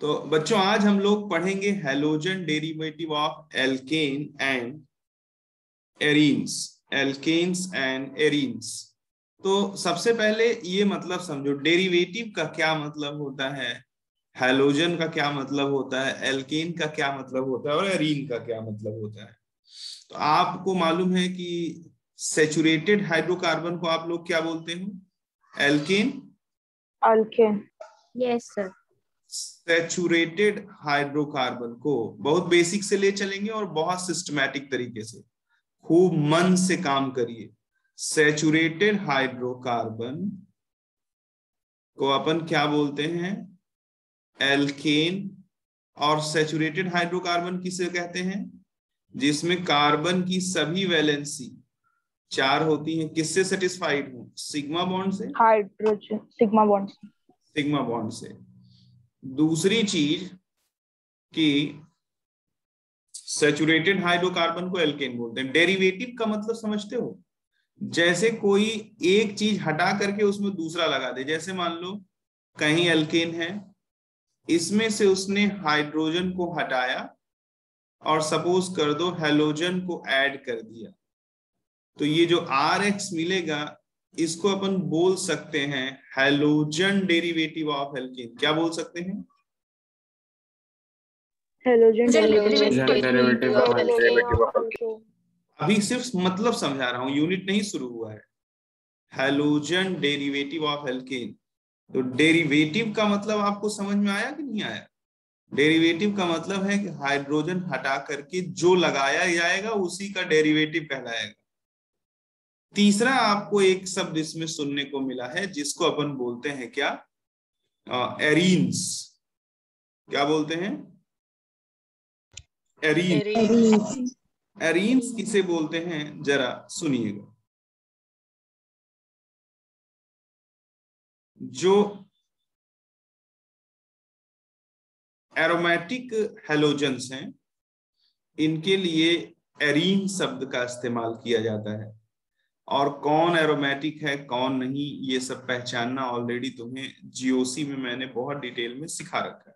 तो बच्चों आज हम लोग पढ़ेंगे halogen derivative of alkane and arenes, alkanes and arenes. तो सबसे पहले ये मतलब समझो, डेरिवेटिव का क्या मतलब होता है, हैलोजन का क्या मतलब होता है, एल्केन का क्या मतलब होता है और एरीन का क्या मतलब होता है। तो आपको मालूम है कि सैचुरेटेड हाइड्रोकार्बन को आप लोग क्या बोलते हो? Alkane. Alkane, yes sir. Saturated hydrocarbon को बहुत बेसिक से ले चलेंगे और बहुत सिस्टमैटिक तरीके से, खूब मन से काम करिए। सैचुरेटेड हाइड्रोकार्बन को अपन क्या बोलते हैं? एल्केन। और सैचुरेटेड हाइड्रोकार्बन किसे कहते हैं? जिसमें कार्बन की सभी वैलेंसी चार होती है। किससे सेटिस्फाइड हो? सिग्मा बॉन्ड से, हाइड्रोजन सिग्मा बॉन्ड से, सिग्मा बॉन्ड से। दूसरी चीज कि सैचुरेटेड हाइड्रोकार्बन को एल्केन बोलते हैं। डेरिवेटिव का मतलब समझते हो, जैसे कोई एक चीज हटा करके उसमें दूसरा लगा दे। जैसे मान लो कहीं एल्केन है, इसमें से उसने हाइड्रोजन को हटाया और सपोज कर दो हैलोजन को ऐड कर दिया, तो ये जो Rx मिलेगा इसको अपन बोल सकते हैं हैलोजन डेरिवेटिव ऑफ एल्केन। क्या बोल सकते हैं? Halogen derivative of alkane. अभी सिर्फ मतलब समझा रहा हूं, यूनिट नहीं शुरू हुआ है। Halogen derivative of alkane. तो डेरिवेटिव का मतलब आपको समझ में आया कि नहीं आया? डेरिवेटिव का मतलब है कि हाइड्रोजन हटा करके जो लगाया जाएगा उसी का डेरिवेटिव कहलाएगा। तीसरा आपको एक शब्द इसमें सुनने को मिला है जिसको अपन बोलते हैं क्या? एरीन्स। क्या बोलते हैं? एरीन्स। एरीन्स किसे बोलते हैं जरा सुनिएगा। जो एरोमेटिक हैलोजन्स हैं इनके लिए एरीन शब्द का इस्तेमाल किया जाता है, और कौन एरोमेटिक है कौन नहीं ये सब पहचानना ऑलरेडी तुम्हें जीओसी में मैंने बहुत डिटेल में सिखा रखा है।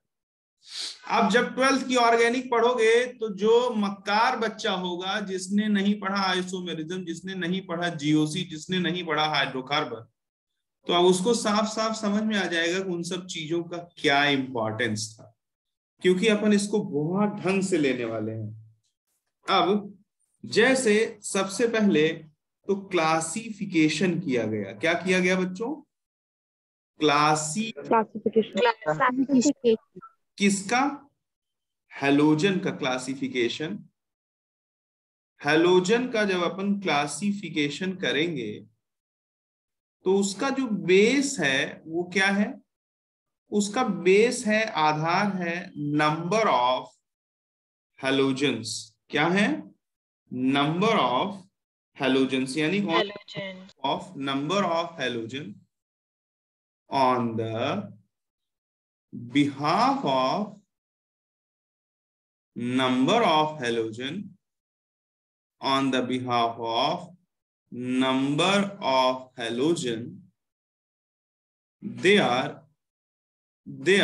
आप जब 12th की ऑर्गेनिक पढ़ोगे तो जो मक्कार बच्चा होगा जिसने नहीं पढ़ा आइसोमेरिज्म, जिसने नहीं पढ़ा जीओसी, जिसने नहीं पढ़ा हाइड्रोकार्बन, तो अब उसको साफ साफ समझ में आ जाएगा कि उन सब चीजों का क्या इंपॉर्टेंस था, क्योंकि अपन इसको बहुत ढंग से लेने वाले हैं। अब जैसे सबसे पहले तो क्लासिफिकेशन किया गया। क्या किया गया बच्चों? क्लासिफिकेशन। किसका? हैलोजन का क्लासिफिकेशन। हैलोजन का जब अपन क्लासिफिकेशन करेंगे तो उसका जो बेस है वो क्या है? उसका बेस है, आधार है नंबर ऑफ हैलोजन्स। क्या है? नंबर ऑफ हैलोजन्स, यानी of number of halogen on the the behalf of number of halogen on the behalf of number of halogen, they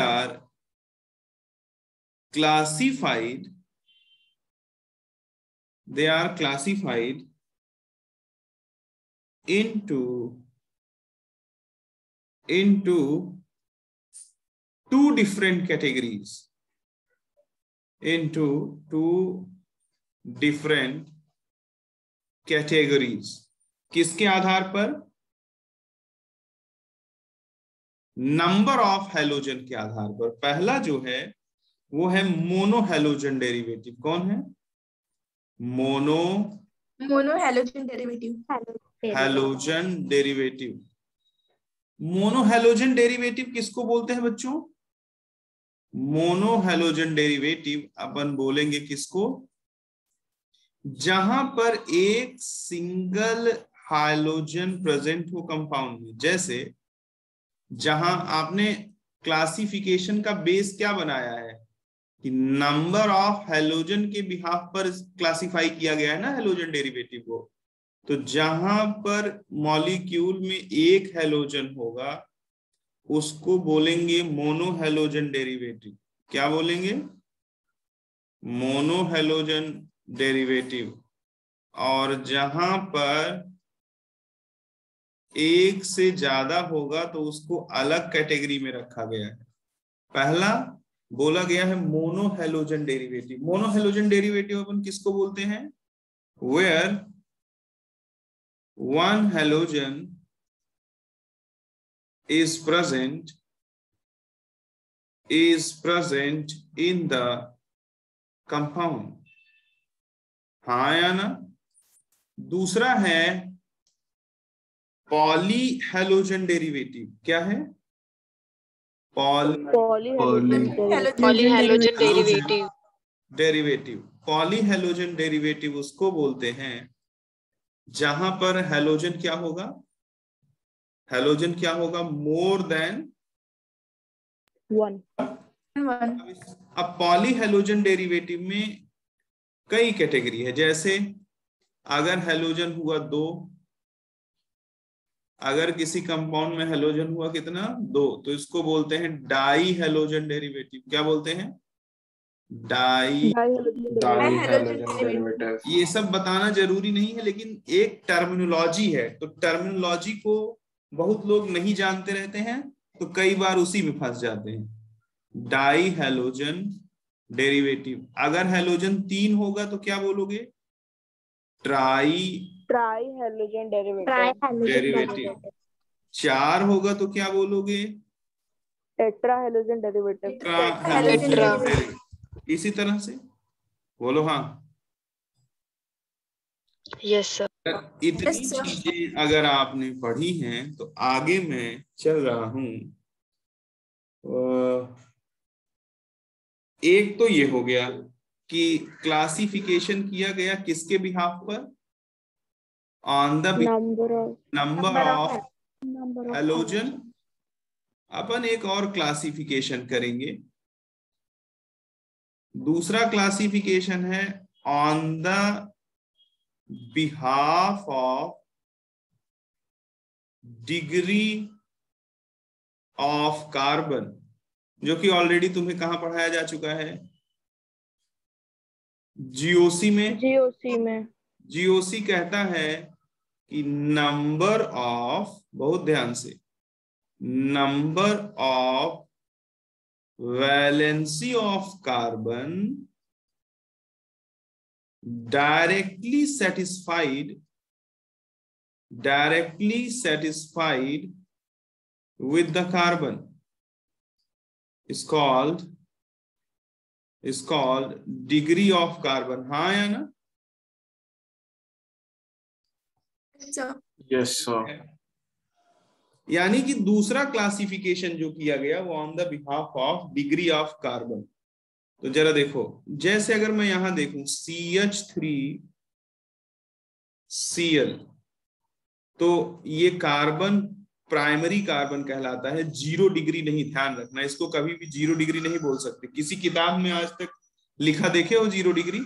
are classified into two different categories, into two different categories। किसके आधार पर? Number of halogen के आधार पर। पहला जो है वो है mono halogen derivative. कौन है? Mono halogen derivative, halogen derivative. Mono halogen derivative किसको बोलते हैं बच्चों? मोनो हैलोजन डेरिवेटिव अपन बोलेंगे किसको? जहां पर एक सिंगल हैलोजन प्रेजेंट हो कंपाउंड में। जैसे जहां आपने क्लासिफिकेशन का बेस क्या बनाया है कि नंबर ऑफ हैलोजन के बिहाफ पर क्लासिफाई किया गया है ना हैलोजन डेरिवेटिव को, तो जहां पर मॉलिक्यूल में एक हैलोजन होगा उसको बोलेंगे मोनो हैलोजन डेरिवेटिव। क्या बोलेंगे? Monohalogen derivative. और जहां पर एक से ज्यादा होगा तो उसको अलग कैटेगरी में रखा गया है। पहला बोला गया है मोनोहेलोजन डेरिवेटिव। मोनोहेलोजन डेरिवेटिव अपन किसको बोलते हैं? Where one halogen is present in the compound। हाँ या ना? दूसरा है पॉलीहेलोजन डेरिवेटिव। क्या है? Polyhalogen derivative. पॉलीहेलोजन डेरिवेटिव उसको बोलते हैं जहां पर हेलोजन क्या होगा? हेलोजन क्या होगा? More than one. अब पॉलीहेलोजन डेरिवेटिव में कई कैटेगरी है। जैसे अगर हेलोजन हुआ 2, अगर किसी कंपाउंड में हेलोजन हुआ कितना? 2, तो इसको बोलते हैं डाई हेलोजन डेरिवेटिव। क्या बोलते हैं? Di halogen derivative. ये सब बताना जरूरी नहीं है, लेकिन एक टर्मिनोलॉजी है, तो टर्मिनोलॉजी को बहुत लोग नहीं जानते रहते हैं, तो कई बार उसी में फंस जाते हैं। Di halogen derivative. अगर हेलोजन 3 होगा तो क्या बोलोगे? Try halogen derivative. 4 होगा तो क्या बोलोगे? Tetra halogen derivative. इसी तरह से बोलो। हाँ, यस सर। इतनी चीजें अगर आपने पढ़ी हैं तो आगे मैं चल रहा हूं। एक तो ये हो गया कि क्लासिफिकेशन किया गया किसके बिहाफ पर? On the number of halogen. अपन एक और क्लासिफिकेशन करेंगे। दूसरा क्लासिफिकेशन है on the behalf of degree of carbon, जो कि ऑलरेडी तुम्हें कहाँ पढ़ाया जा चुका है? जीओसी में। जीओसी कहता है कि नंबर ऑफ, बहुत ध्यान से, number of valency of carbon directly satisfied with the carbon is called degree of carbon। हाँ या ना? Yes sir। यानी कि दूसरा क्लासिफिकेशन जो किया गया वो on the behalf of degree of carbon. तो जरा देखो, जैसे अगर मैं यहां देखूं CH3Cl, तो ये कार्बन प्राइमरी कार्बन कहलाता है। 0 डिग्री नहीं, ध्यान रखना, इसको कभी भी 0 डिग्री नहीं बोल सकते। किसी किताब में आज तक लिखा देखे हो 0 डिग्री?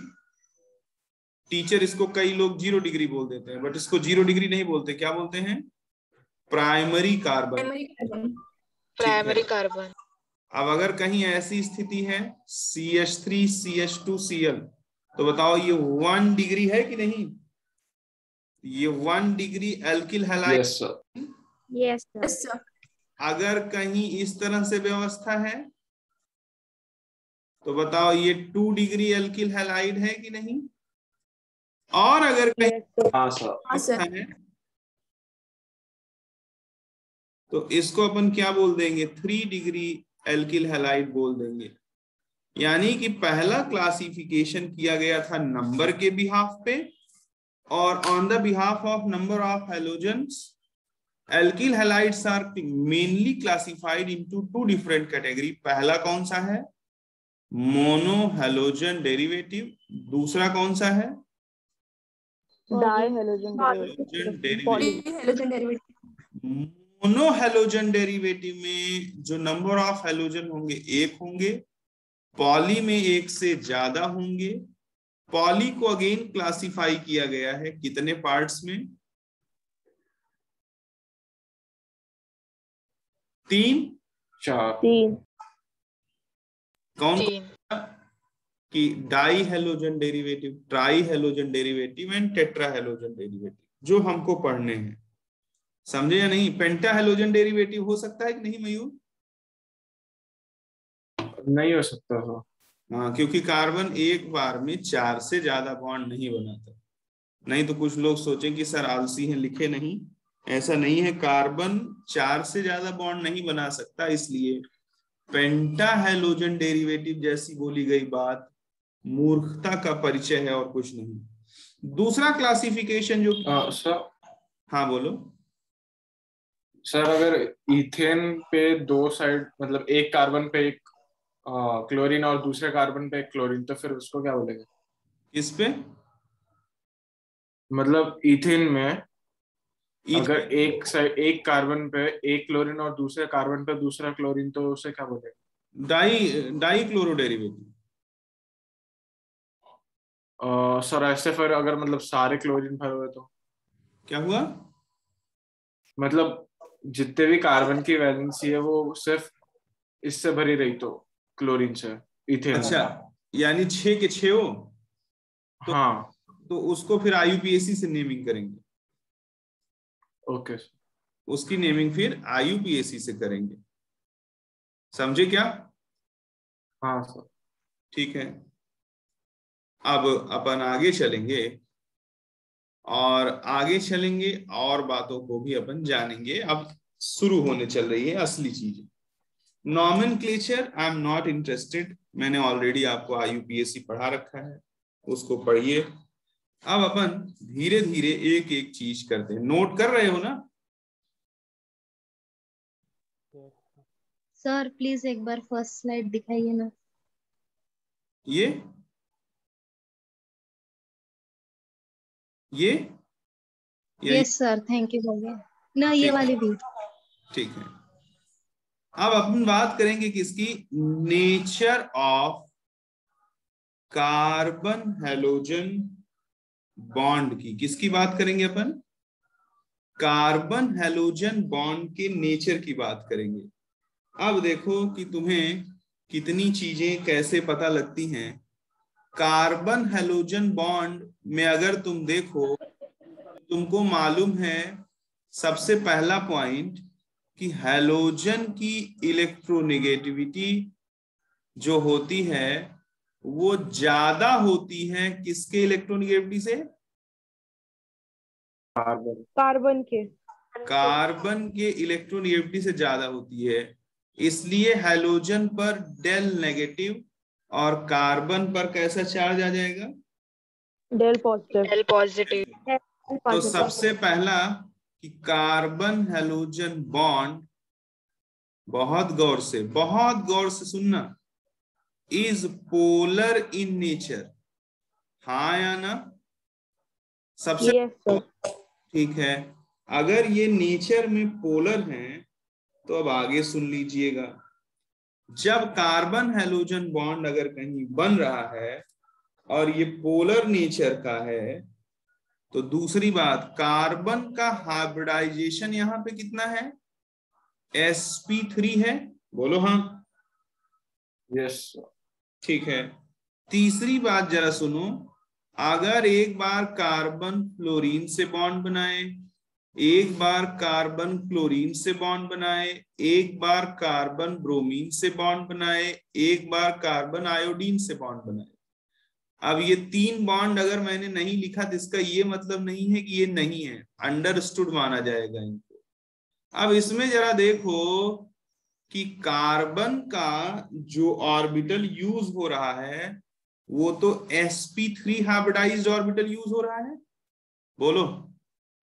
टीचर इसको, कई लोग 0 डिग्री बोल देते हैं, बट इसको 0 डिग्री नहीं बोलते। क्या बोलते हैं? Primary carbon. अब अगर कहीं ऐसी स्थिति है CH3CH2Cl, तो बताओ ये 1 डिग्री है कि नहीं? ये 1 degree alkyl halide. Yes sir. अगर कहीं इस तरह से व्यवस्था है तो बताओ ये 2 डिग्री एल्किल हैलाइड है कि नहीं? और अगर कहीं हाँ सर। तो इसको अपन क्या बोल देंगे? 3 डिग्री एल्किल हैलाइड बोल देंगे। यानी कि पहला क्लासिफिकेशन किया गया था नंबर के बिहाफ पे, और on the behalf of number of halogens alkyl halides are mainly classified into 2 different category. पहला कौन सा है? Monohalogen derivative. दूसरा कौन सा है? Di halogen derivative. Monohalogen derivative में जो नंबर ऑफ हेलोजन होंगे 1 होंगे, पॉली में 1 से ज्यादा होंगे। पॉली को अगेन क्लासिफाई किया गया है कितने पार्ट्स में? 3, 4। कौन कि di halogen derivative, tri halogen derivative and tetra halogen derivative जो हमको पढ़ने हैं, समझे या नहीं। पेंटा हेलोजन डेरिवेटिव हो सकता है कि नहीं मयूर? नहीं हो सकता हो, हाँ, क्योंकि कार्बन एक बार में 4 से ज्यादा बॉन्ड नहीं बनाता। नहीं तो कुछ लोग सोचें कि सर आलसी हैं लिखे नहीं, ऐसा नहीं है। कार्बन 4 से ज्यादा बॉन्ड नहीं बना सकता, इसलिए पेंटा हेलोजन डेरिवेटिव जैसी बोली गई बात मूर्खता का परिचय है और कुछ नहीं। दूसरा क्लासिफिकेशन जो सर, हाँ बोलो सर। अगर इथेन पे दो साइड, मतलब एक कार्बन पे एक क्लोरीन और दूसरे कार्बन पे एक क्लोरीन, तो फिर उसको क्या बोलेंगे? इस पे मतलब इथेन में अगर एक साइड एक कार्बन पे एक क्लोरीन और दूसरे कार्बन पे दूसरा क्लोरीन, तो उसे क्या बोलेंगे? Di chloro derivative sir. ऐसे फिर अगर मतलब सारे क्लोरीन भरे हुए तो क्या हुआ? मतलब जितने भी कार्बन की वैलेंसी है वो सिर्फ इससे भरी रही तो क्लोरीन से, इथेन। अच्छा, यानी 6 के 6 हो तो, हाँ, तो उसको फिर IUPAC से नेमिंग करेंगे। ओके, उसकी नेमिंग फिर IUPAC से करेंगे, समझे क्या? हाँ सर, ठीक है। अब अपन आगे चलेंगे और आगे चलेंगे और बातों को भी अपन जानेंगे। अब शुरू होने चल रही है असली चीज, nomenclature. I am not interested, मैंने ऑलरेडी आपको IUPAC पढ़ा रखा है, उसको पढ़िए। अब अपन धीरे धीरे एक एक चीज करते हैं। नोट कर रहे हो ना सर? प्लीज एक बार फर्स्ट स्लाइड दिखाइए ना। ये यस सर, थैंक यू भैया। ना ये वाली भी ठीक है। अब अपन बात करेंगे किसकी? Nature of carbon halogen bond की। किसकी बात करेंगे अपन? कार्बन हेलोजन बॉन्ड के नेचर की बात करेंगे। अब देखो कि तुम्हें कितनी चीजें कैसे पता लगती हैं। कार्बन हेलोजन बॉन्ड में अगर तुम देखो, तुमको मालूम है सबसे पहला पॉइंट कि हेलोजन की इलेक्ट्रोनेगेटिविटी जो होती है वो ज्यादा होती है किसके इलेक्ट्रोनेगेटिविटी से? कार्बन के इलेक्ट्रोनेगेटिविटी से ज्यादा होती है। इसलिए हेलोजन पर डेल नेगेटिव और कार्बन पर कैसा चार्ज आ जाएगा? Del positive. तो सबसे पहला कि कार्बन हेलोजन बॉन्ड, बहुत गौर से सुनना, इज पोलर इन नेचर। हाँ या ना? सबसे ठीक है। अगर ये नेचर में पोलर हैं तो अब आगे सुन लीजिएगा। जब कार्बन हेलोजन बॉन्ड अगर कहीं बन रहा है और ये पोलर नेचर का है, तो दूसरी बात, कार्बन का हाइब्रिडाइजेशन यहाँ पे कितना है? sp3 है, बोलो हाँ। यस ठीक है। तीसरी बात जरा सुनो, अगर एक बार कार्बन फ्लोरीन से बॉन्ड बनाए, एक बार कार्बन क्लोरीन से बॉन्ड बनाए, एक बार कार्बन ब्रोमीन से बॉन्ड बनाए, एक बार कार्बन आयोडीन से बॉन्ड बनाए। अब ये 3 बॉन्ड अगर मैंने नहीं लिखा तो इसका ये मतलब नहीं है कि ये नहीं है, अंडरस्टूड माना जाएगा इनको। अब इसमें जरा देखो कि कार्बन का जो ऑर्बिटल यूज हो रहा है वो तो sp3 हाइब्रिडाइज्ड ऑर्बिटल यूज हो रहा है, बोलो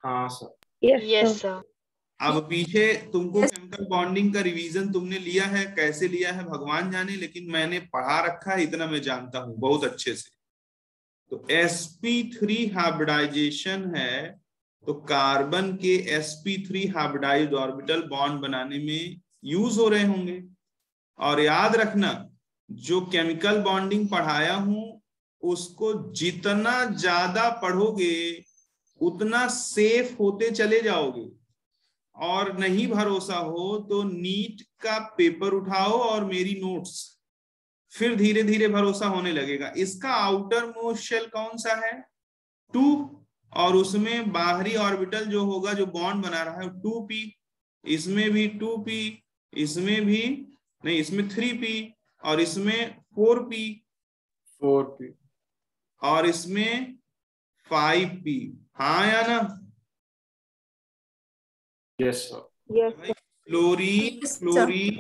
हाँ सर। Yes sir. अब पीछे तुमको केमिकल बॉन्डिंग का रिवीजन तुमने लिया है, कैसे लिया है भगवान जाने, लेकिन मैंने पढ़ा रखा है, इतना मैं जानता हूं बहुत अच्छे से। तो sp3 हाइब्रिडाइजेशन है तो कार्बन के sp3 हाइब्रिडाइज्ड ऑर्बिटल बॉन्ड बनाने में यूज हो रहे होंगे। और याद रखना, जो केमिकल बॉन्डिंग पढ़ाया हूं उसको जितना ज्यादा पढ़ोगे उतना सेफ होते चले जाओगे। और नहीं भरोसा हो तो नीट का पेपर उठाओ और मेरी नोट्स, फिर धीरे धीरे भरोसा होने लगेगा। इसका आउटर मोस्ट शेल कौन सा है? 2, और उसमें बाहरी ऑर्बिटल जो होगा जो बॉन्ड बना रहा है 2p, इसमें भी 2p, इसमें भी नहीं, इसमें 3p और इसमें 4p और इसमें 5p। हाँ या ना? Yes sir. Chlorine, fluorine,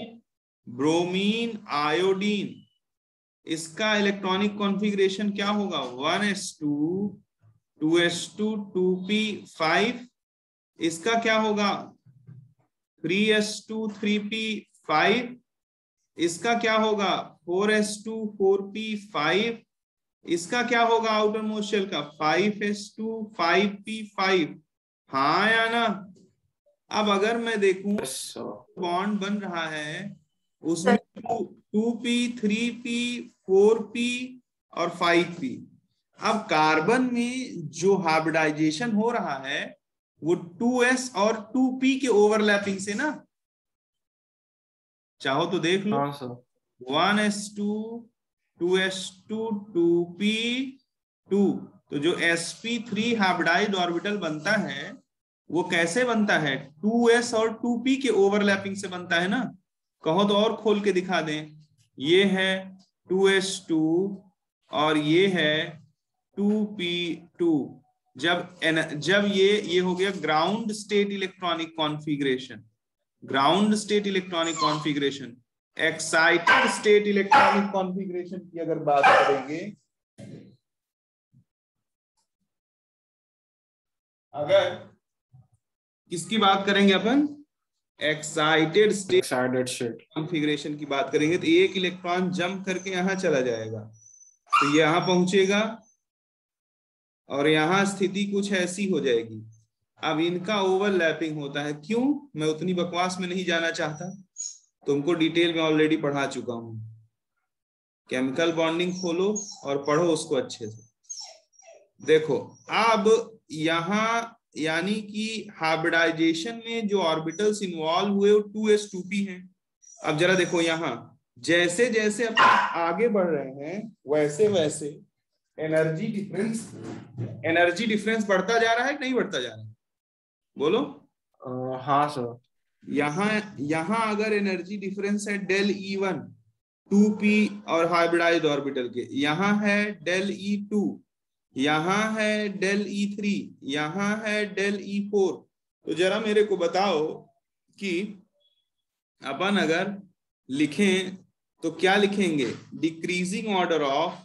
bromine, iodine, इसका इलेक्ट्रॉनिक कॉन्फ़िगरेशन क्या होगा? 1s2, 2s2, 2p5। इसका क्या होगा? 3s2, 3p5। इसका क्या होगा? 4s2, 4p5। इसका क्या होगा आउटर मोस्ट शेल का? 5s2, 5p5। हाँ या ना? अब अगर मैं देखूं बॉन्ड बन रहा है उसमें 2p, 3p, 4p और 5p। अब कार्बन में जो हाइब्रिडाइजेशन हो रहा है वो 2s और 2p के ओवरलैपिंग से ना, चाहो तो देख लो। हाँ सर। 1s2, 2s2, 2p2। तो जो sp3 हाइब्रिडाइज्ड ऑर्बिटल बनता है वो कैसे बनता है? 2s और 2p के ओवरलैपिंग से बनता है ना। कहो तो और खोल के दिखा दें। ये है 2s2 और ये है 2p2। जब ये हो गया ground state electronic configuration. Ground state electronic configuration, excited state electronic configuration की अगर बात करेंगे, अगर किसकी बात करेंगे अपन? एक्साइटेड स्टेट कॉन्फ़िगरेशन की बात करेंगे। तो एक इलेक्ट्रॉन जंप करके यहां चला जाएगा, तो यहां पहुंचेगा और यहां स्थिति कुछ ऐसी हो जाएगी। अब इनका ओवरलैपिंग होता है। क्यों? मैं उतनी बकवास में नहीं जाना चाहता, तुमको डिटेल में ऑलरेडी पढ़ा चुका हूं। केमिकल बॉन्डिंग खोलो और पढ़ो उसको अच्छे से। देखो अब यहां यानी कि हाइब्रिडाइजेशन में जो ऑर्बिटल्स इन्वॉल्व हुए वो 2s 2p हैं। अब जरा देखो यहाँ, जैसे जैसे अपन आगे बढ़ रहे हैं वैसे वैसे एनर्जी डिफरेंस बढ़ता जा रहा है कि नहीं बढ़ता जा रहा है? बोलो। हाँ सर। यहाँ अगर एनर्जी डिफरेंस है del E1 2p और हाइब्रिडाइज्ड ऑर्बिटल के, यहाँ है del E2, यहाँ है del E3, यहाँ है del E4। तो जरा मेरे को बताओ कि अपन अगर लिखें तो क्या लिखेंगे? Decreasing order of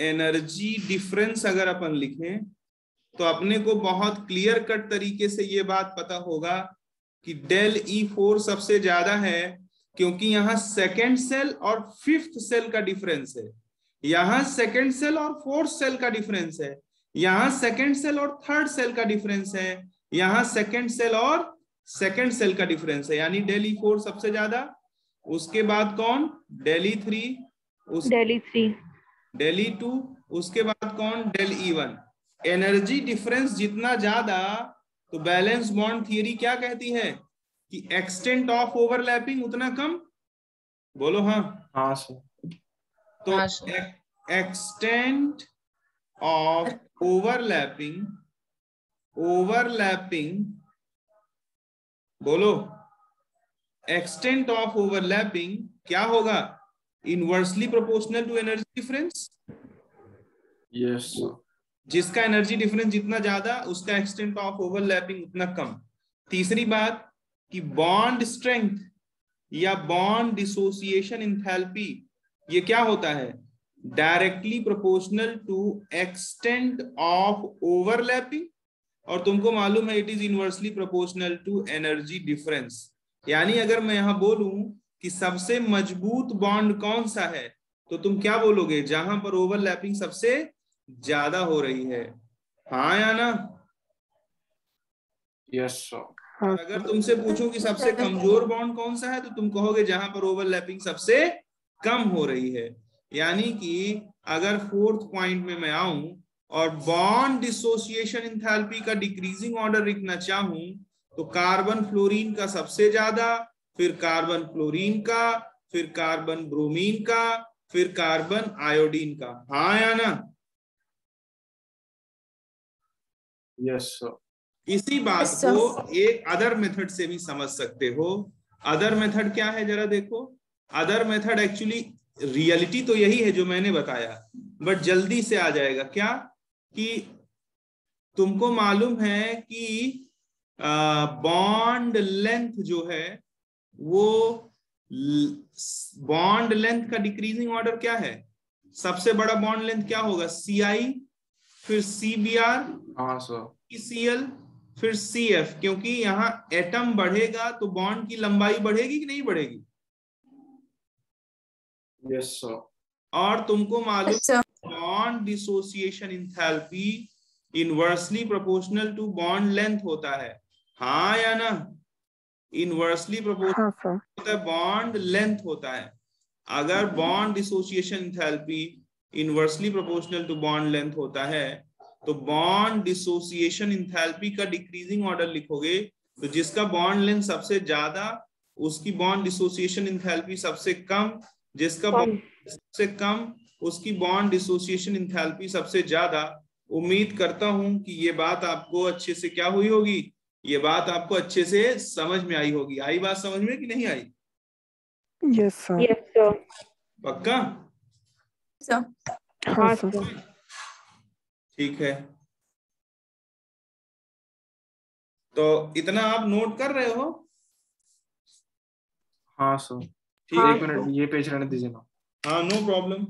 energy difference अगर अपन लिखें तो अपने को बहुत क्लियर कट तरीके से ये बात पता होगा कि del E4 सबसे ज्यादा है, क्योंकि यहाँ सेकेंड सेल और फिफ्थ सेल का डिफरेंस है, यहाँ सेकेंड सेल और फोर्थ सेल का डिफरेंस है, यहाँ सेकेंड सेल और थर्ड सेल का डिफरेंस है, यहाँ सेकेंड सेल और सेकेंड सेल का डिफरेंस है। यानी del E4 सबसे ज्यादा, उसके बाद कौन? del E3, del E2, उसके बाद कौन? del E1। एनर्जी डिफरेंस जितना ज्यादा, तो बैलेंस बॉन्ड थियरी क्या कहती है कि एक्सटेंट ऑफ ओवरलैपिंग उतना कम। बोलो। हाँ सर। तो एक्सटेंट ऑफ ओवरलैपिंग, बोलो, एक्सटेंट ऑफ ओवरलैपिंग क्या होगा? Inversely proportional to energy difference. Yes. जिसका एनर्जी डिफरेंस जितना ज्यादा उसका एक्सटेंट ऑफ ओवरलैपिंग उतना कम। तीसरी बात कि बॉन्ड स्ट्रेंथ या बॉन्ड डिसोसिएशन इंथैल्पी, ये क्या होता है? Directly proportional to extent of overlapping, और तुमको मालूम है it is inversely proportional to energy difference. यानी अगर मैं यहाँ बोलूं कि सबसे मजबूत बॉन्ड कौन सा है, तो तुम क्या बोलोगे? जहां पर ओवरलैपिंग सबसे ज्यादा हो रही है। हाँ या ना? Yes sir. अगर तुमसे पूछूं कि सबसे कमजोर बॉन्ड कौन सा है, तो तुम कहोगे जहां पर ओवरलैपिंग सबसे कम हो रही है। यानी कि अगर फोर्थ पॉइंट में मैं आऊं और बॉन्ड डिसोसिएशन इंथैल्पी का डिक्रीजिंग ऑर्डर लिखना चाहूं, तो कार्बन फ्लोरीन का सबसे ज्यादा, फिर कार्बन फ्लोरीन का, फिर कार्बन ब्रोमीन का, फिर कार्बन आयोडीन का। हाँ या ना? Yes sir. इसी बात को एक अदर मेथड से भी समझ सकते हो। अदर मेथड क्या है जरा देखो। अदर मेथड एक्चुअली रियलिटी तो यही है जो मैंने बताया, बट जल्दी से आ जाएगा क्या कि तुमको मालूम है कि बॉन्ड लेंथ जो है वो, बॉन्ड लेंथ का डिक्रीजिंग ऑर्डर क्या है? सबसे बड़ा बॉन्ड लेंथ क्या होगा? CI, फिर CBr, हाँ सर, CL, फिर CF, क्योंकि यहाँ एटम बढ़ेगा तो बॉन्ड की लंबाई बढ़ेगी कि नहीं बढ़ेगी? Yes sir. और तुमको मालूम bond dissociation enthalpy inversely proportional to bond length होता है। हाँ या ना? इनवर्सली प्रोपोर्शनल बॉन्ड लेंथ होता है। अगर bond dissociation enthalpy inversely proportional to bond length होता है तो बॉन्ड डिसोसिएशन इंथैल्पी का डिक्रीजिंग ऑर्डर लिखोगे तो जिसका बॉन्ड लेंथ सबसे ज्यादा उसकी बॉन्ड डिसोसिएशन इंथैल्पी सबसे कम, जिसका बॉन्ड सबसे कम उसकी बॉन्ड डिसोसिएशन इंथैल्पी सबसे ज्यादा। उम्मीद करता हूं कि ये बात आपको अच्छे से क्या हुई होगी, ये बात आपको अच्छे से समझ में आई होगी। आई बात समझ में कि नहीं आई? Yes sir. Yes sir. पक्का सर? हाँ सर। ठीक है, तो इतना आप नोट कर रहे हो? हाँ सर। ठीक है, एक मिनट ये पेज रहने दीजिए ना। हाँ, नो प्रॉब्लम।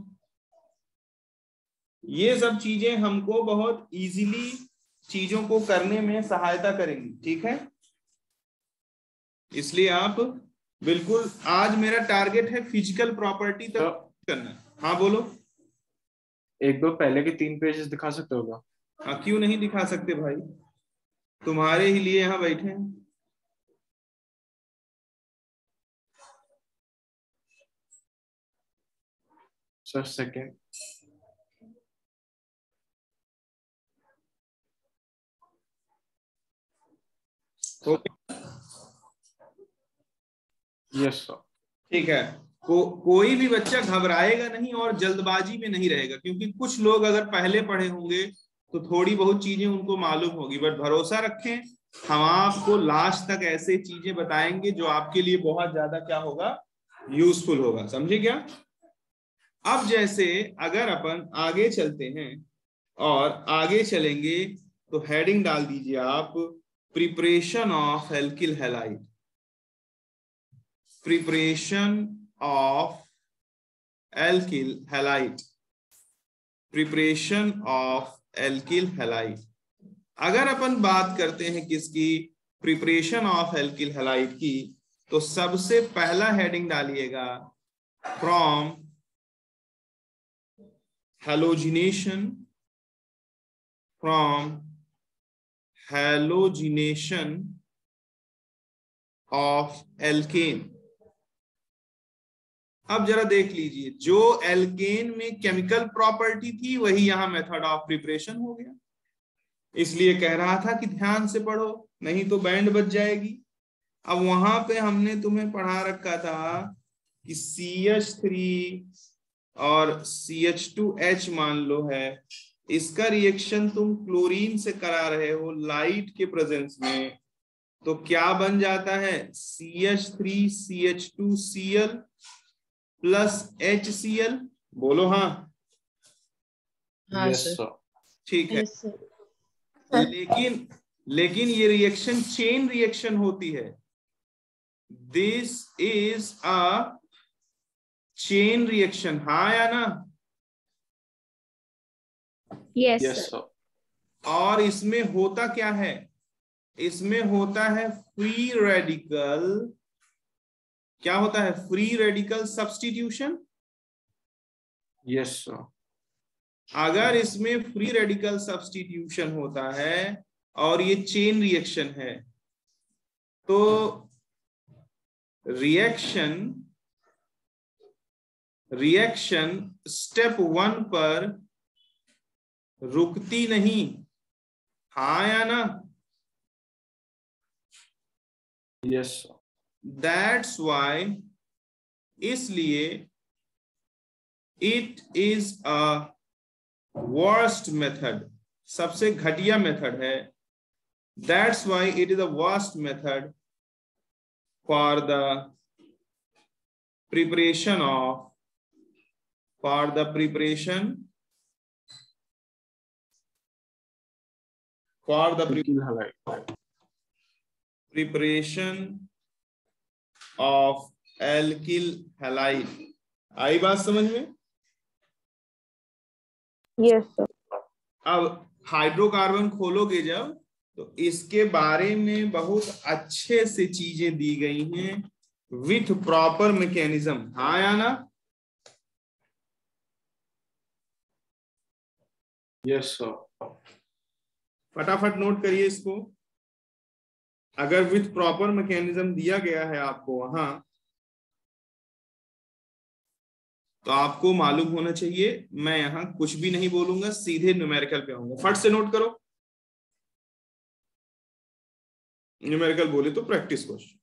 ये सब चीजें हमको बहुत इजीली चीजों को करने में सहायता करेंगी। ठीक है, इसलिए आप बिल्कुल, आज मेरा टारगेट है फिजिकल प्रॉपर्टी तक करना। हाँ बोलो। एक दो पहले के 3 पेजेस दिखा सकते होगा? हाँ, क्यों नहीं दिखा सकते भाई, तुम्हारे ही लिए यहाँ बैठे हैं। Sir second yes sir. ठीक है, कोई भी बच्चा घबराएगा नहीं और जल्दबाजी में नहीं रहेगा, क्योंकि कुछ लोग अगर पहले पढ़े होंगे तो थोड़ी बहुत चीजें उनको मालूम होगी, बट भरोसा रखें हम आपको लास्ट तक ऐसे चीजें बताएंगे जो आपके लिए बहुत ज्यादा क्या होगा, यूजफुल होगा। समझे क्या? अब जैसे अगर अपन आगे चलते हैं और आगे चलेंगे तो हेडिंग डाल दीजिए आप, preparation of alkyl halide. Preparation of alkyl halide. Preparation of alkyl halide. अगर अपन बात करते हैं किसकी, प्रिपरेशन ऑफ एल्किल हैलाइड की, तो सबसे पहला हेडिंग डालिएगा from halogenation. From halogenation of alkane. अब जरा देख लीजिए, जो एल्केन में केमिकल प्रॉपर्टी थी वही यहां मेथड ऑफ प्रिपरेशन हो गया। इसलिए कह रहा था कि ध्यान से पढ़ो नहीं तो बैंड बज जाएगी। अब वहां पे हमने तुम्हें पढ़ा रखा था कि CH3 और CH2H मान लो है, इसका रिएक्शन तुम क्लोरीन से करा रहे हो लाइट के प्रेजेंस में, तो क्या बन जाता है? CH3CH2Cl plus HCl। बोलो हाँ। हाँ सर। ठीक है, लेकिन ये रिएक्शन चेन रिएक्शन होती है। This is a chain reaction. हाँ या ना? Yes sir. और इसमें होता क्या है? इसमें होता है फ्री रेडिकल। क्या होता है? Free radical substitution. Yes sir. अगर इसमें फ्री रेडिकल सब्स्टिट्यूशन होता है और ये चेन रिएक्शन है तो रिएक्शन स्टेप 1 पर रुकती नहीं। हाँ या ना? Yes sir. दैट्स वाई, इसलिए it is a worst method, सबसे घटिया method है, that's why it is the worst method for the preparation of alkyl halide. आई बात समझ में? Yes sir. अब हाइड्रोकार्बन खोलोगे जब, तो इसके बारे में बहुत अच्छे से चीजें दी गई हैं विथ प्रॉपर मैकेनिज्म, हाँ या ना? Yes sir. फटाफट नोट करिए इसको। अगर विथ प्रॉपर मैकेनिज्म दिया गया है आपको वहां, तो आपको मालूम होना चाहिए। मैं यहाँ कुछ भी नहीं बोलूंगा, सीधे न्यूमेरिकल पे आऊंगा। फट से नोट करो, न्यूमेरिकल बोले तो प्रैक्टिस क्वेश्चन।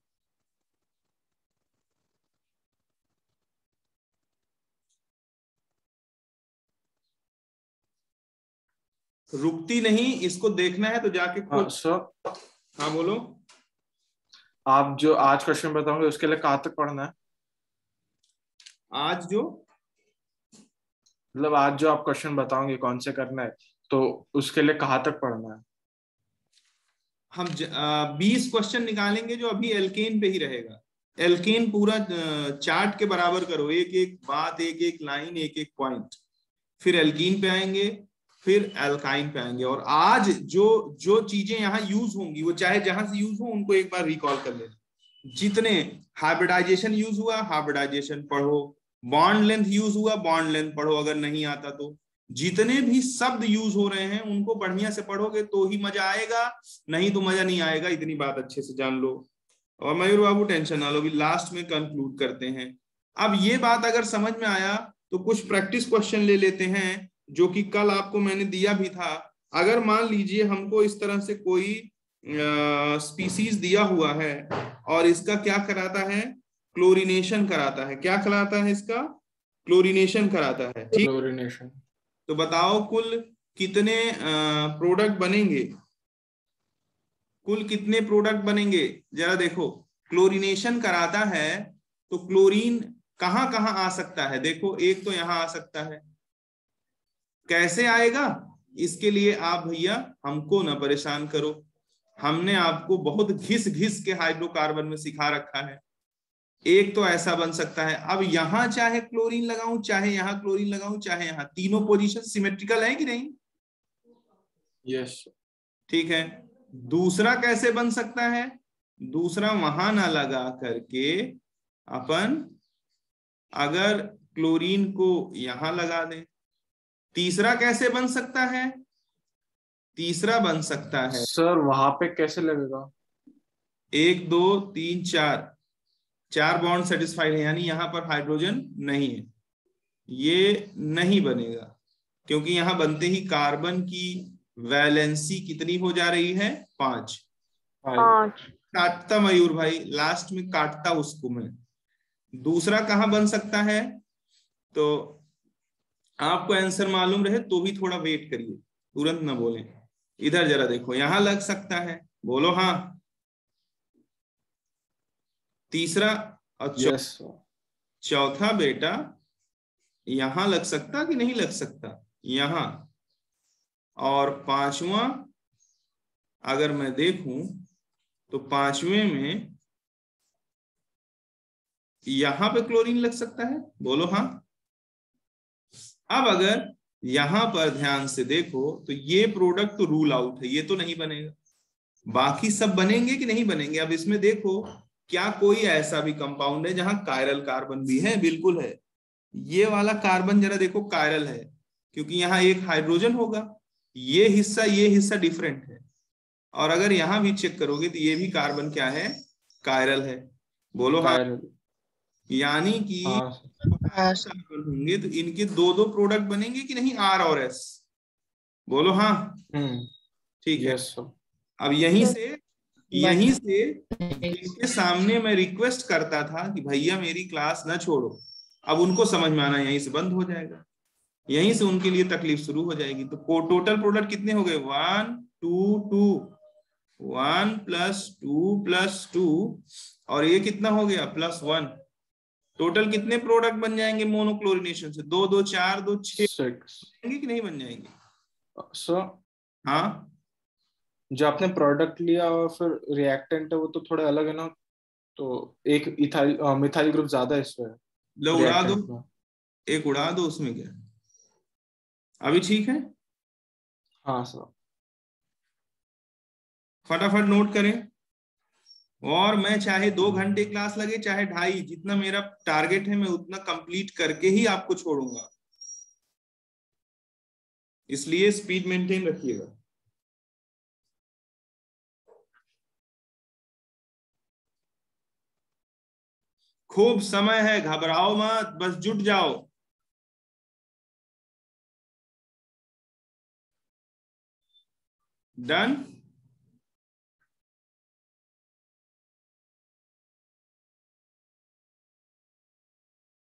रुकती नहीं, इसको देखना है तो जाके सर। हाँ बोलो। आप जो आज क्वेश्चन बताओगे उसके लिए कहाँ तक पढ़ना है? आज जो आप क्वेश्चन बताओगे कौन से करना है, तो उसके लिए कहाँ तक पढ़ना है? हम 20 क्वेश्चन निकालेंगे जो अभी एल्केन पे ही रहेगा। एल्केन पूरा चार्ट के बराबर करो, एक एक बात, एक एक लाइन, एक एक पॉइंट। फिर एल्कीन पे आएंगे, फिर एल्काइन पे आएंगे। और आज जो चीजें यहाँ यूज होंगी, वो चाहे जहां से यूज हो उनको एक बार रिकॉल कर लेना। जितने हाइब्रिडाइजेशन यूज हुआ, हाइब्रिडाइजेशन पढ़ो। बॉन्ड लेंथ यूज हुआ, बॉन्ड लेंथ पढ़ो अगर नहीं आता तो। जितने भी शब्द यूज हो रहे हैं उनको बढ़िया से पढ़ोगे तो ही मजा आएगा, नहीं तो मजा नहीं आएगा। इतनी बात अच्छे से जान लो। और मयूर बाबू टेंशन ना लो, भी लास्ट में कंक्लूड करते हैं। अब ये बात अगर समझ में आया तो कुछ प्रैक्टिस क्वेश्चन ले लेते हैं, जो कि कल आपको मैंने दिया भी था। अगर मान लीजिए हमको इस तरह से कोई स्पीसीज दिया हुआ है और इसका क्या कराता है, क्लोरीनेशन कराता है। क्या कराता है इसका? क्लोरीनेशन कराता है, ठीक? क्लोरीनेशन। तो बताओ कुल कितने प्रोडक्ट बनेंगे, कुल कितने प्रोडक्ट बनेंगे? जरा देखो, क्लोरीनेशन कराता है तो क्लोरीन कहाँ कहाँ आ सकता है? देखो, एक तो यहाँ आ सकता है। कैसे आएगा, इसके लिए आप भैया हमको ना परेशान करो। हमने आपको बहुत घिस घिस के हाइड्रोकार्बन में सिखा रखा है। एक तो ऐसा बन सकता है। अब यहां चाहे क्लोरीन लगाऊं, चाहे यहां क्लोरीन लगाऊं, चाहे यहां, तीनों पोजीशन सिमेट्रिकल है कि नहीं? यस। ठीक है। दूसरा कैसे बन सकता है? दूसरा वहां ना लगा करके अपन अगर क्लोरीन को यहां लगा दें। तीसरा कैसे बन सकता है? तीसरा बन सकता है सर, वहां पे कैसे लगेगा? 1 2 3 4 बॉन्ड सेटिस्फाइड है, यानी यहाँ पर हाइड्रोजन नहीं है, ये नहीं बनेगा। क्योंकि यहाँ बनते ही कार्बन की वैलेंसी कितनी हो जा रही है? 5। काटता मयूर भाई, लास्ट में काटता उसको मैं। दूसरा कहाँ बन सकता है? तो आपको आंसर मालूम रहे तो भी थोड़ा वेट करिए, तुरंत ना बोलें। इधर जरा देखो, यहां लग सकता है, बोलो हाँ। तीसरा और चौथा बेटा यहां लग सकता कि नहीं लग सकता? यहां। और पांचवा अगर मैं देखूं तो पांचवे में यहां पे क्लोरीन लग सकता है, बोलो हाँ। अब अगर यहां पर ध्यान से देखो तो ये प्रोडक्ट तो रूल आउट है, ये तो नहीं बनेगा। बाकी सब बनेंगे कि नहीं बनेंगे? अब इसमें देखो, क्या कोई ऐसा भी कंपाउंड है जहां कायरल कार्बन भी है? बिल्कुल है। ये वाला कार्बन जरा देखो, कायरल है, क्योंकि यहाँ एक हाइड्रोजन होगा। ये हिस्सा डिफरेंट है। और अगर यहाँ भी चेक करोगे तो ये भी कार्बन क्या है? कायरल है, बोलो हाँ। यानी कि होंगे तो इनके दो दो प्रोडक्ट बनेंगे कि नहीं? आर और एस, बोलो हाँ। ठीक है। अब यहीं से इनके सामने मैं रिक्वेस्ट करता था कि भैया मेरी क्लास ना छोड़ो, अब उनको समझ में आना यहीं से बंद हो जाएगा, यहीं से उनके लिए तकलीफ शुरू हो जाएगी। तो टोटल प्रोडक्ट कितने हो गए, 1 2 2, 1 + 2 + 2, और ये कितना हो गया +1। टोटल कितने प्रोडक्ट बन जाएंगे मोनोक्लोरिनेशन से, 2 2 4 2 6 कि नहीं बन जाएंगे सर? हाँ, जो आपने प्रोडक्ट लिया और फिर रिएक्टेंट है वो तो थोड़ा अलग है ना, तो एक मिथाइल ग्रुप ज्यादा है इसमें, लो उड़ा दो, एक उड़ा दो, उसमें क्या अभी ठीक है। हाँ सर, फटाफट नोट करें। और मैं चाहे 2 घंटे क्लास लगे चाहे 2.5, जितना मेरा टारगेट है मैं उतना कंप्लीट करके ही आपको छोड़ूंगा, इसलिए स्पीड मेंटेन रखिएगा। खूब समय है, घबराओ मत, बस जुट जाओ। डन।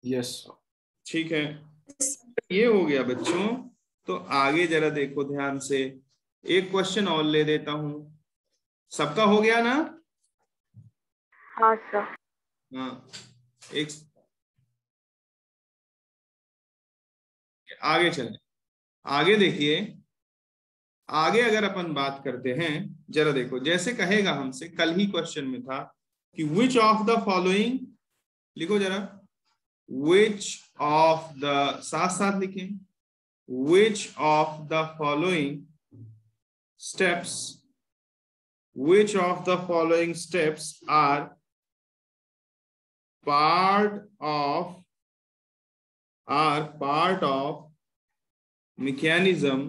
यस, ठीक है, ये हो गया बच्चों। तो आगे जरा देखो ध्यान से, एक क्वेश्चन और ले देता हूं। सबका हो गया ना? हाँ सर। हाँ, एक आगे चलें, आगे देखिए। आगे अगर अपन बात करते हैं, जरा देखो जैसे कहेगा हमसे, कल ही क्वेश्चन में था कि विच ऑफ द फॉलोइंग, लिखो जरा, विच ऑफ द, साथ साथ लिखें, which of the following steps, which of the following steps are part of mechanism,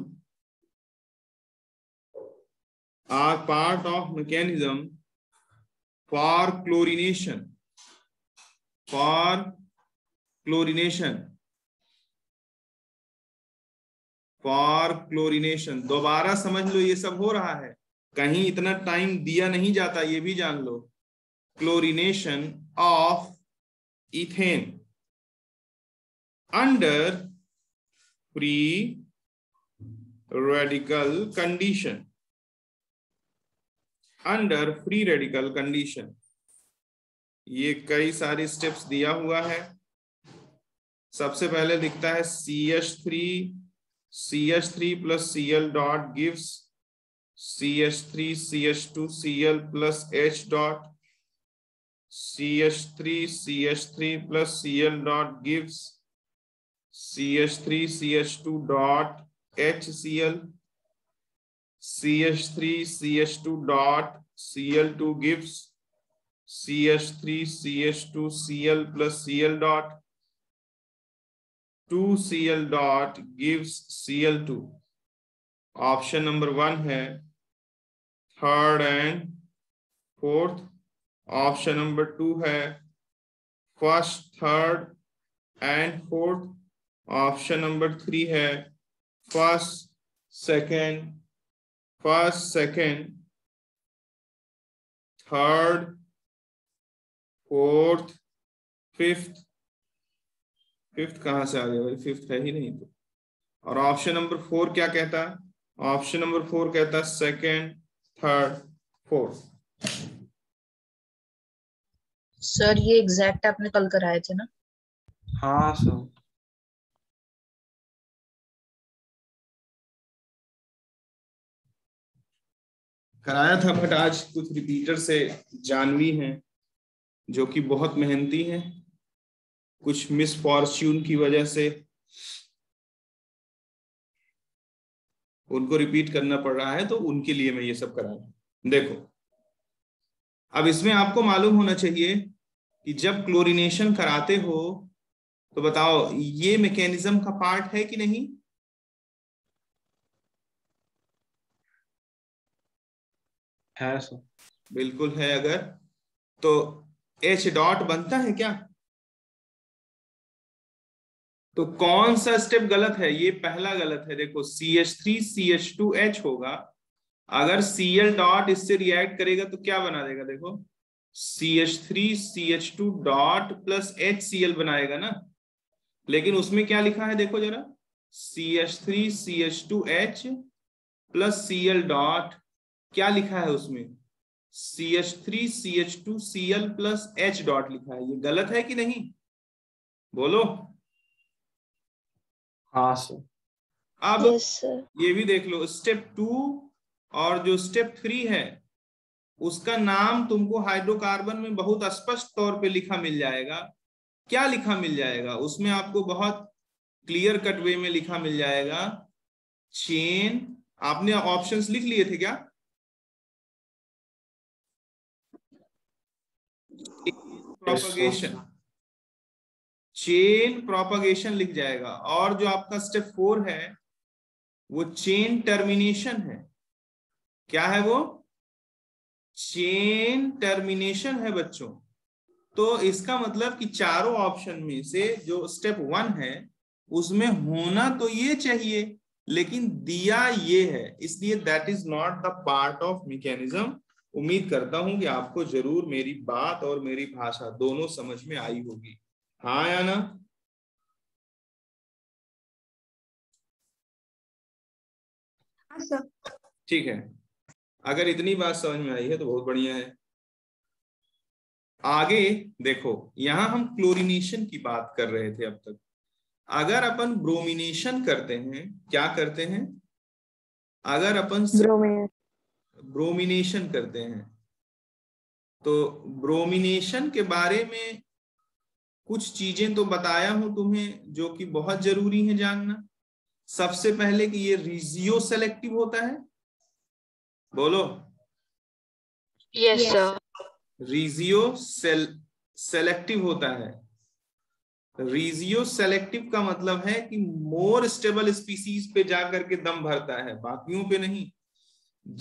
for chlorination, दोबारा समझ लो ये सब हो रहा है, कहीं इतना टाइम दिया नहीं जाता, ये भी जान लो। Chlorination of ethane under free radical condition, under free radical condition, ये कई सारे स्टेप्स दिया हुआ है। सबसे पहले दिखता है CH3 plus Cl dot gives CH3 CH2 Cl plus H dot, CH3 plus Cl dot gives CH3 CH2 dot HCl, CH3 CH2 dot Cl2 gives CH3 CH2 Cl plus Cl dot, 2Cl dot gives Cl2। Option number 1 है, 3rd and 4th। Option number 2 है 1st, 3rd, and 4th। Option number 3 है 1st, 2nd, 3rd, 4th, 5th। 5th कहाँ से आ गया भाई, 5th है ही नहीं तो। और ऑप्शन नंबर 4 क्या कहता है? ऑप्शन नंबर 4 कहता है 2nd, 3rd, 4th। सर ये एग्जैक्ट आपने कल कराए थे ना? हाँ सर। कराया था, बट आज कुछ रिपीटर से जानवी हैं जो कि बहुत मेहनती हैं, कुछ मिसफॉर्च्यून की वजह से उनको रिपीट करना पड़ रहा है, तो उनके लिए मैं ये सब करा रहा हूं। देखो अब इसमें आपको मालूम होना चाहिए कि जब क्लोरीनेशन कराते हो तो बताओ ये मैकेनिज्म का पार्ट है कि नहीं? है सर, बिल्कुल है। अगर तो H डॉट बनता है क्या? तो कौन सा स्टेप गलत है? ये पहला गलत है। देखो CH3 CH2 H होगा, अगर Cl डॉट इससे रिएक्ट करेगा तो क्या बना देगा? देखो CH3 CH2 dot plus HCl बनाएगा ना, लेकिन उसमें क्या लिखा है देखो जरा, CH3CH2H प्लस Cl डॉट, क्या लिखा है उसमें CH3CH2Cl प्लस H डॉट लिखा है। ये गलत है कि नहीं, बोलो। हाँ सर। अब ये भी देख लो, स्टेप 2 और जो स्टेप 3 है उसका नाम तुमको हाइड्रोकार्बन में बहुत स्पष्ट तौर पे लिखा मिल जाएगा। क्या लिखा मिल जाएगा उसमें आपको बहुत क्लियर कट वे में लिखा मिल जाएगा चेन। आपने ऑप्शंस लिख लिए थे क्या? प्रोपगेशन, चेन प्रोपगेशन लिख जाएगा। और जो आपका स्टेप 4 है वो चेन टर्मिनेशन है। क्या है वो? चेन टर्मिनेशन है बच्चों। तो इसका मतलब कि चारों ऑप्शन में से जो स्टेप 1 है उसमें होना तो ये चाहिए, लेकिन दिया ये है, इसलिए that is not the part of mechanism. उम्मीद करता हूं कि आपको जरूर मेरी बात और मेरी भाषा दोनों समझ में आई होगी। हाँ या ना? हाँ सर। ठीक है, अगर इतनी बात समझ में आई है तो बहुत बढ़िया है। आगे देखो, यहां हम क्लोरीनेशन की बात कर रहे थे अब तक। अगर अपन ब्रोमिनेशन करते हैं, क्या करते हैं? अगर अपन ब्रोमिनेशन करते हैं तो ब्रोमिनेशन के बारे में कुछ चीजें तो बताया हूं तुम्हें जो कि बहुत जरूरी है जानना। सबसे पहले कि ये रिजियो सेलेक्टिव होता है, बोलो। Yes sir. रिजियो सेलेक्टिव होता है। रिजियो सेलेक्टिव का मतलब है कि मोर स्टेबल स्पीसीज पे जाकर के दम भरता है, बाकियों पे नहीं।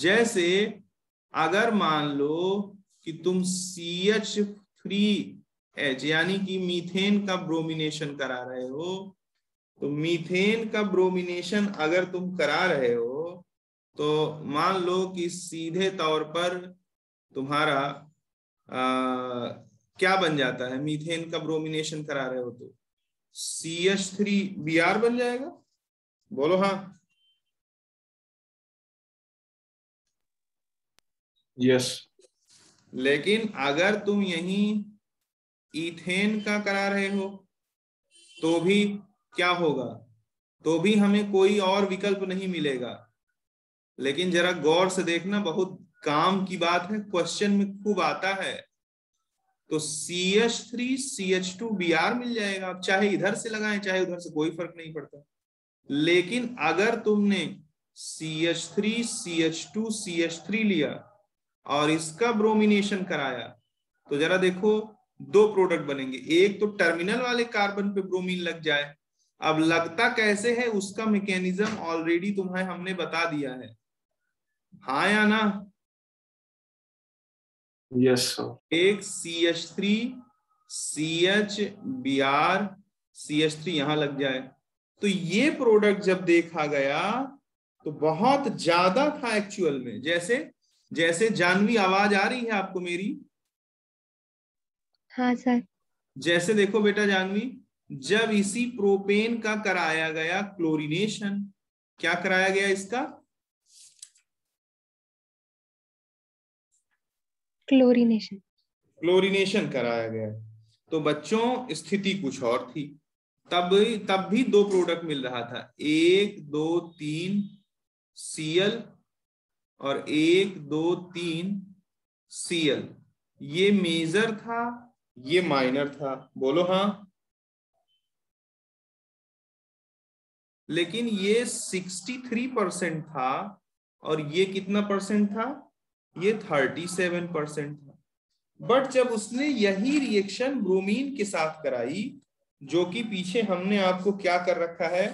जैसे अगर मान लो कि तुम CH3H यानी कि मीथेन का ब्रोमिनेशन करा रहे हो, तो मीथेन का ब्रोमिनेशन अगर तुम करा रहे हो तो मान लो कि सीधे तौर पर तुम्हारा क्या बन जाता है? मीथेन का ब्रोमिनेशन करा रहे हो तो CH3Br बन जाएगा, बोलो। हाँ यस। लेकिन अगर तुम यही ईथेन का करा रहे हो तो भी क्या होगा? तो भी हमें कोई और विकल्प नहीं मिलेगा। लेकिन जरा गौर से देखना, बहुत काम की बात है, क्वेश्चन में खूब आता है। तो CH3CH2Br मिल जाएगा। आप चाहे इधर से लगाएं चाहे उधर से, कोई फर्क नहीं पड़ता। लेकिन अगर तुमने CH3CH2CH3 लिया और इसका ब्रोमिनेशन कराया तो जरा देखो 2 प्रोडक्ट बनेंगे। एक तो टर्मिनल वाले कार्बन पे ब्रोमीन लग जाए। अब लगता कैसे है उसका मैकेनिज्म ऑलरेडी तुम्हें हमने बता दिया है। हाँ या ना? Yes sir. एक CH3CHBr CH3 यहां लग जाए तो ये प्रोडक्ट जब देखा गया तो बहुत ज्यादा था एक्चुअल में। जैसे जैसे जानवी, आवाज आ रही है आपको मेरी? हाँ सर। जैसे देखो बेटा जानवी, जब इसी प्रोपेन का कराया गया क्लोरीनेशन, क्या कराया गया इसका? क्लोरीनेशन। क्लोरीनेशन कराया गया तो बच्चों स्थिति कुछ और थी। तब भी 2 प्रोडक्ट मिल रहा था, 1 2 3 Cl और 1 2 3 Cl। ये मेजर था, ये माइनर था, बोलो। हाँ। लेकिन ये 63% था और ये कितना परसेंट था? ये 37% था। बट जब उसने यही रिएक्शन ब्रोमीन के साथ कराई, जो कि पीछे हमने आपको क्या कर रखा है,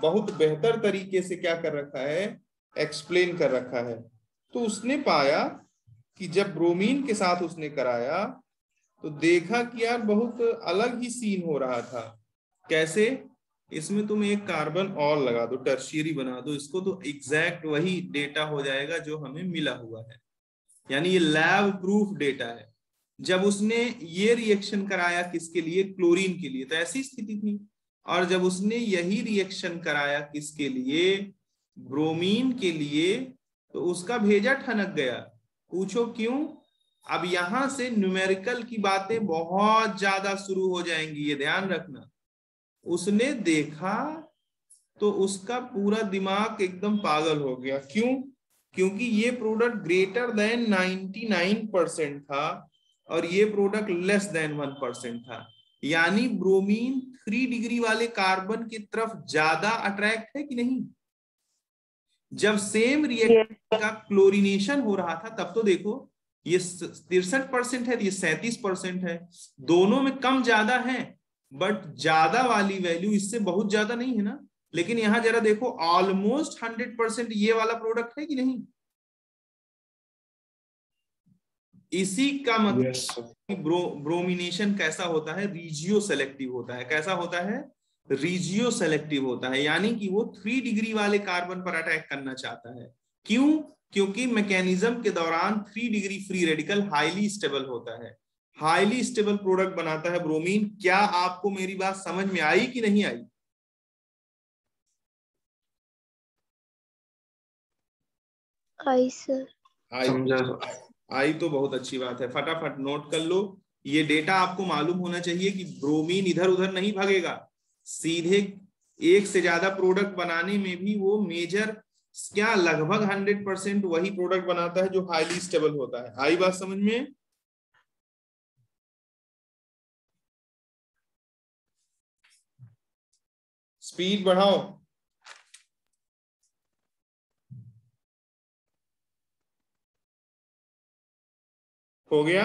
बहुत बेहतर तरीके से क्या कर रखा है, एक्सप्लेन कर रखा है। तो उसने पाया कि जब ब्रोमीन के साथ उसने कराया तो देखा कि यार बहुत अलग ही सीन हो रहा था। कैसे? इसमें तुम एक कार्बन और लगा दो, टर्शियरी बना दो इसको, तो एग्जैक्ट वही डेटा हो जाएगा जो हमें मिला हुआ है। यानी ये लैब प्रूफ डेटा है। जब उसने ये रिएक्शन कराया किसके लिए? क्लोरीन के लिए। तो ऐसी स्थिति थी। और जब उसने यही रिएक्शन कराया किसके लिए, ब्रोमीन के लिए, तो उसका भेजा ठनक गया। पूछो क्यों? अब यहां से न्यूमेरिकल की बातें बहुत ज्यादा शुरू हो जाएंगी, ये ध्यान रखना। उसने देखा तो उसका पूरा दिमाग एकदम पागल हो गया। क्यों? क्योंकि ये प्रोडक्ट ग्रेटर देन 99% था और ये प्रोडक्ट लेस देन 1% था। यानी ब्रोमीन 3 डिग्री वाले कार्बन की तरफ ज्यादा अट्रैक्ट है कि नहीं? जब सेम रिएक्शन का क्लोरीनेशन हो रहा था तब तो देखो ये 63% है, ये 37% है, दोनों में कम ज्यादा है, बट ज्यादा वाली वैल्यू इससे बहुत ज्यादा नहीं है ना। लेकिन यहां जरा देखो ऑलमोस्ट 100% ये वाला प्रोडक्ट है कि नहीं। इसी का मतलब ब्रोमिनेशन कैसा होता है, रीजियो सेलेक्टिव होता है। कैसा होता है? रीजियो सेलेक्टिव होता है, यानी कि वो 3 डिग्री वाले कार्बन पर अटैक करना चाहता है। क्यों? क्योंकि मैकेनिज्म के दौरान 3 degree free radical highly stable होता है, हाईली स्टेबल प्रोडक्ट बनाता है ब्रोमीन। क्या आपको मेरी बात समझ में आई कि नहीं आई? आई सर, आई तो बहुत अच्छी बात है। फटाफट नोट कर लो, ये डेटा आपको मालूम होना चाहिए कि ब्रोमीन इधर उधर नहीं भागेगा, सीधे एक से ज्यादा प्रोडक्ट बनाने में भी वो मेजर क्या लगभग 100% वही प्रोडक्ट बनाता है जो हाईली स्टेबल होता है। आई बात समझ में? स्पीड बढ़ाओ। हो गया?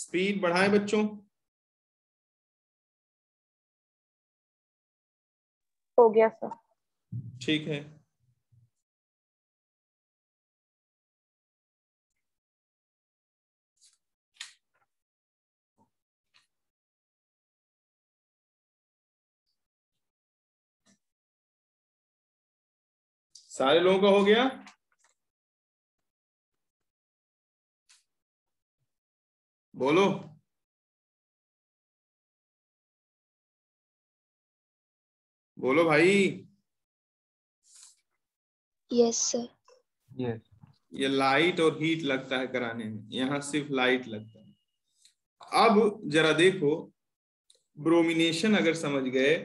स्पीड बढ़ाएं बच्चों। हो गया सर। ठीक है, सारे लोगों का हो गया? बोलो। बोलो भाई। Yes sir. यस, ये लाइट और हीट लगता है कराने में, यहाँ सिर्फ लाइट लगता है। अब जरा देखो, ब्रोमिनेशन अगर समझ गए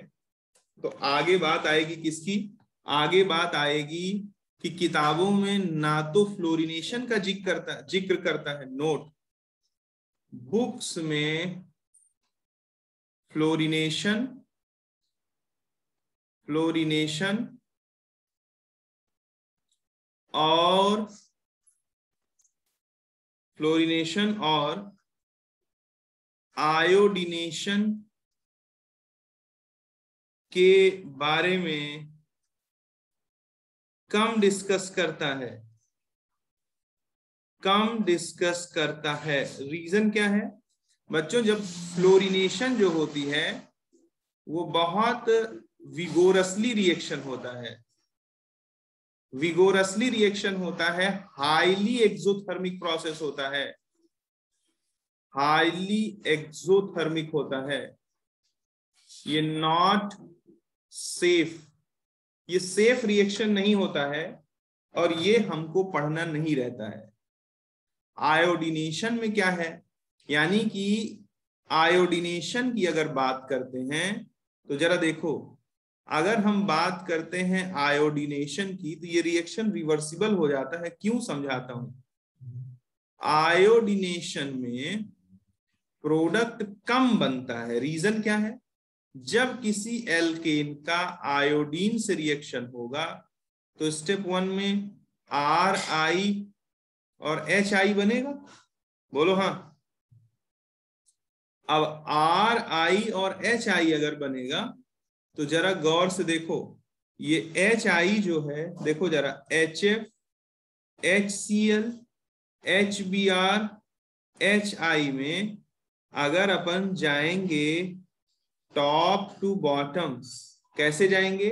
तो आगे बात आएगी किसकी? आगे बात आएगी कि किताबों में ना तो फ्लोरीनेशन का जिक्र करता है। नोट, बुक्स में फ्लोरीनेशन और आयोडीनेशन के बारे में कम डिस्कस करता है। रीजन क्या है बच्चों? जब फ्लोरीनेशन जो होती है वो बहुत विगोरसली रिएक्शन होता है, हाईली एक्सोथर्मिक प्रोसेस होता है, हाईली एक्सोथर्मिक होता है। ये नॉट सेफ, ये सेफ रिएक्शन नहीं होता है और ये हमको पढ़ना नहीं रहता है। आयोडीनेशन में क्या है, यानी कि आयोडीनेशन की अगर बात करते हैं तो जरा देखो, अगर हम बात करते हैं आयोडीनेशन की तो ये रिएक्शन रिवर्सिबल हो जाता है। क्यों, समझाता हूं। आयोडीनेशन में प्रोडक्ट कम बनता है। रीजन क्या है? जब किसी एल्केन का आयोडीन से रिएक्शन होगा तो स्टेप 1 में RI और HI बनेगा। बोलो हाँ। अब RI और HI अगर बनेगा तो जरा गौर से देखो, ये HI जो है, देखो जरा, HF, HCl, HBr, HI में अगर अपन जाएंगे टॉप टू बॉटम, कैसे जाएंगे?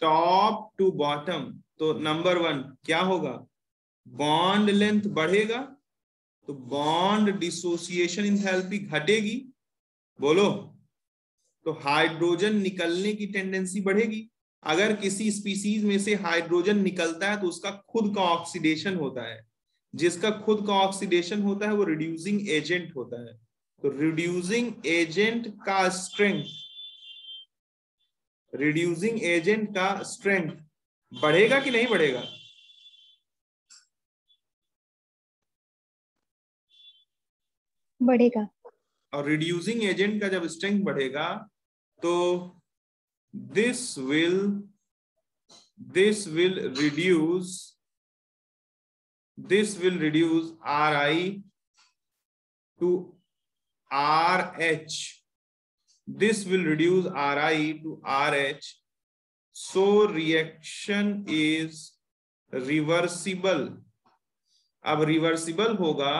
Top to bottom. तो नंबर 1 क्या होगा? बॉन्ड लेंथ बढ़ेगा, तो बॉन्ड डिसोसिएशन इंथैल्पी घटेगी, बोलो, तो हाइड्रोजन निकलने की टेंडेंसी बढ़ेगी। अगर किसी स्पीसीज में से हाइड्रोजन निकलता है तो उसका खुद का ऑक्सीडेशन होता है, जिसका खुद का ऑक्सीडेशन होता है वो रिड्यूसिंग एजेंट होता है। तो रिड्यूसिंग एजेंट का स्ट्रेंथ, रिड्यूसिंग एजेंट का स्ट्रेंथ बढ़ेगा कि नहीं बढ़ेगा? बढ़ेगा। और रिड्यूसिंग एजेंट का जब स्ट्रेंथ बढ़ेगा तो this will reduce, this will reduce Ri to Rh, this will reduce Ri to Rh, so reaction is reversible। अब reversible होगा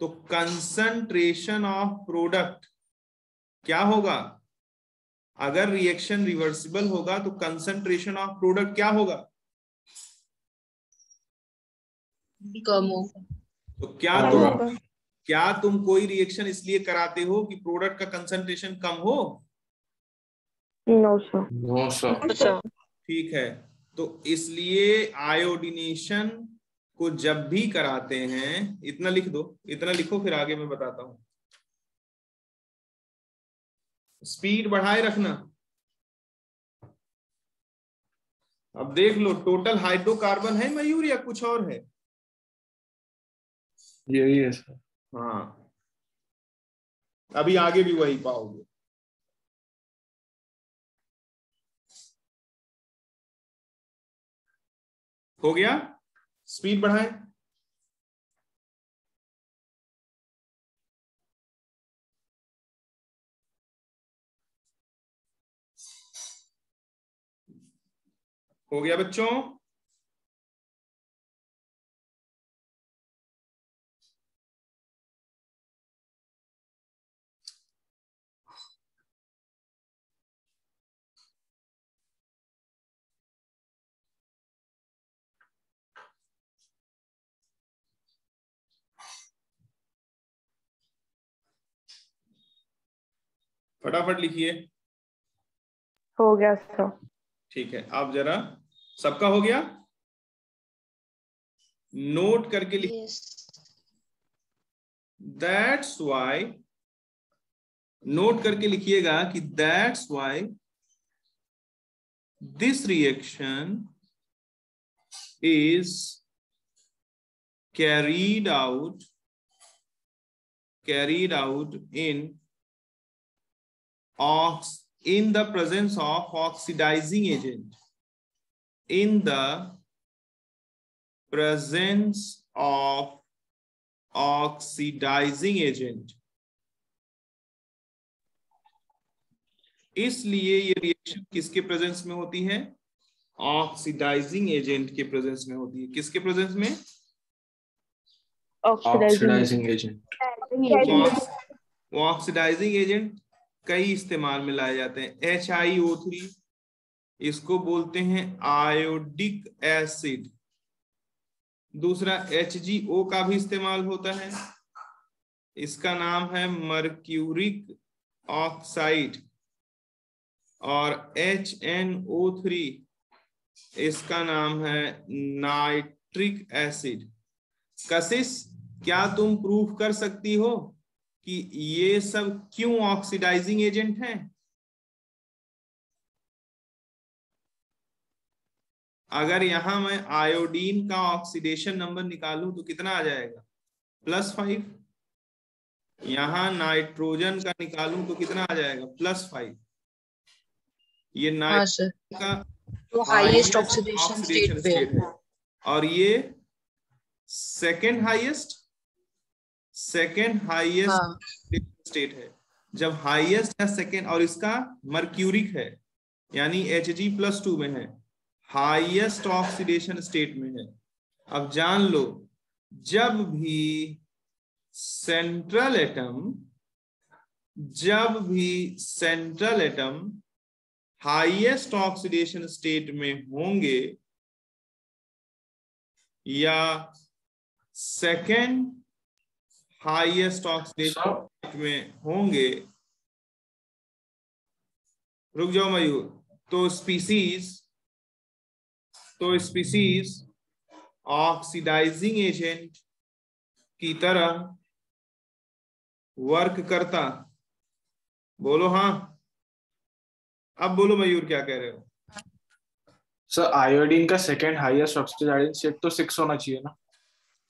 तो concentration of product क्या होगा? अगर रिएक्शन रिवर्सिबल होगा तो कंसंट्रेशन ऑफ प्रोडक्ट क्या होगा? कम होगा। तो क्या तुम कोई रिएक्शन इसलिए कराते हो कि प्रोडक्ट का कंसंट्रेशन कम हो? No sir. No sir. ठीक है, तो इसलिए आयोडीनेशन को जब भी कराते हैं, इतना लिख दो, इतना लिखो, फिर आगे मैं बताता हूँ। स्पीड बढ़ाए रखना। अब देख लो टोटल हाइड्रोकार्बन है मयूर या कुछ और है? यही है सर। हाँ, अभी आगे भी वही पाओगे। हो गया, स्पीड बढ़ाए। हो गया बच्चों? फटाफट लिखिए। हो गया सर। ठीक है, आप जरा सबका हो गया नोट करके लिखिए। दैट्स वाई, नोट करके लिखिएगा कि that's why this reaction is carried out in the presence of oxidizing agent, in the presence of oxidizing agent। इसलिए ये रिएक्शन किसके प्रेजेंस में होती है? ऑक्सीडाइजिंग एजेंट के प्रेजेंस में होती है। किसके प्रेजेंस में? Oxidising agent. वो ऑक्सीडाइजिंग एजेंट कई इस्तेमाल में लाए जाते हैं। HiO3 इसको बोलते हैं आयोडिक एसिड। दूसरा HgO का भी इस्तेमाल होता है, इसका नाम है मर्क्यूरिक ऑक्साइड। और HNO3 इसका नाम है नाइट्रिक एसिड। कशिश, क्या तुम प्रूफ कर सकती हो कि ये सब क्यों ऑक्सीडाइजिंग एजेंट हैं? अगर यहां मैं आयोडीन का ऑक्सीडेशन नंबर निकालूं तो कितना आ जाएगा? +5। यहां नाइट्रोजन का निकालूं तो कितना आ जाएगा? +5। ये नाइट्रोजन का तो हाईएस्ट ऑक्सीडेशन स्टेट है और ये सेकेंड हाईएस्ट हाँ। स्टेट है। जब हाईएस्ट या सेकेंड, और इसका मर्क्यूरिक है यानी Hg+2 में है, हाईएस्ट ऑक्सीडेशन स्टेट में है। अब जान लो, जब भी central atom highest oxidation state में होंगे या सेकेंड हाईएस्ट स्टॉक्स देश में होंगे। रुक जाओ मयूर। तो स्पीसीज ऑक्सीडाइजिंग एजेंट की तरह वर्क करता। बोलो हाँ, अब बोलो मयूर क्या कह रहे हो। सर आयोडीन का सेकेंड हाईएस्ट ऑक्सीडाइजिंग स्टेट तो 6 होना चाहिए ना।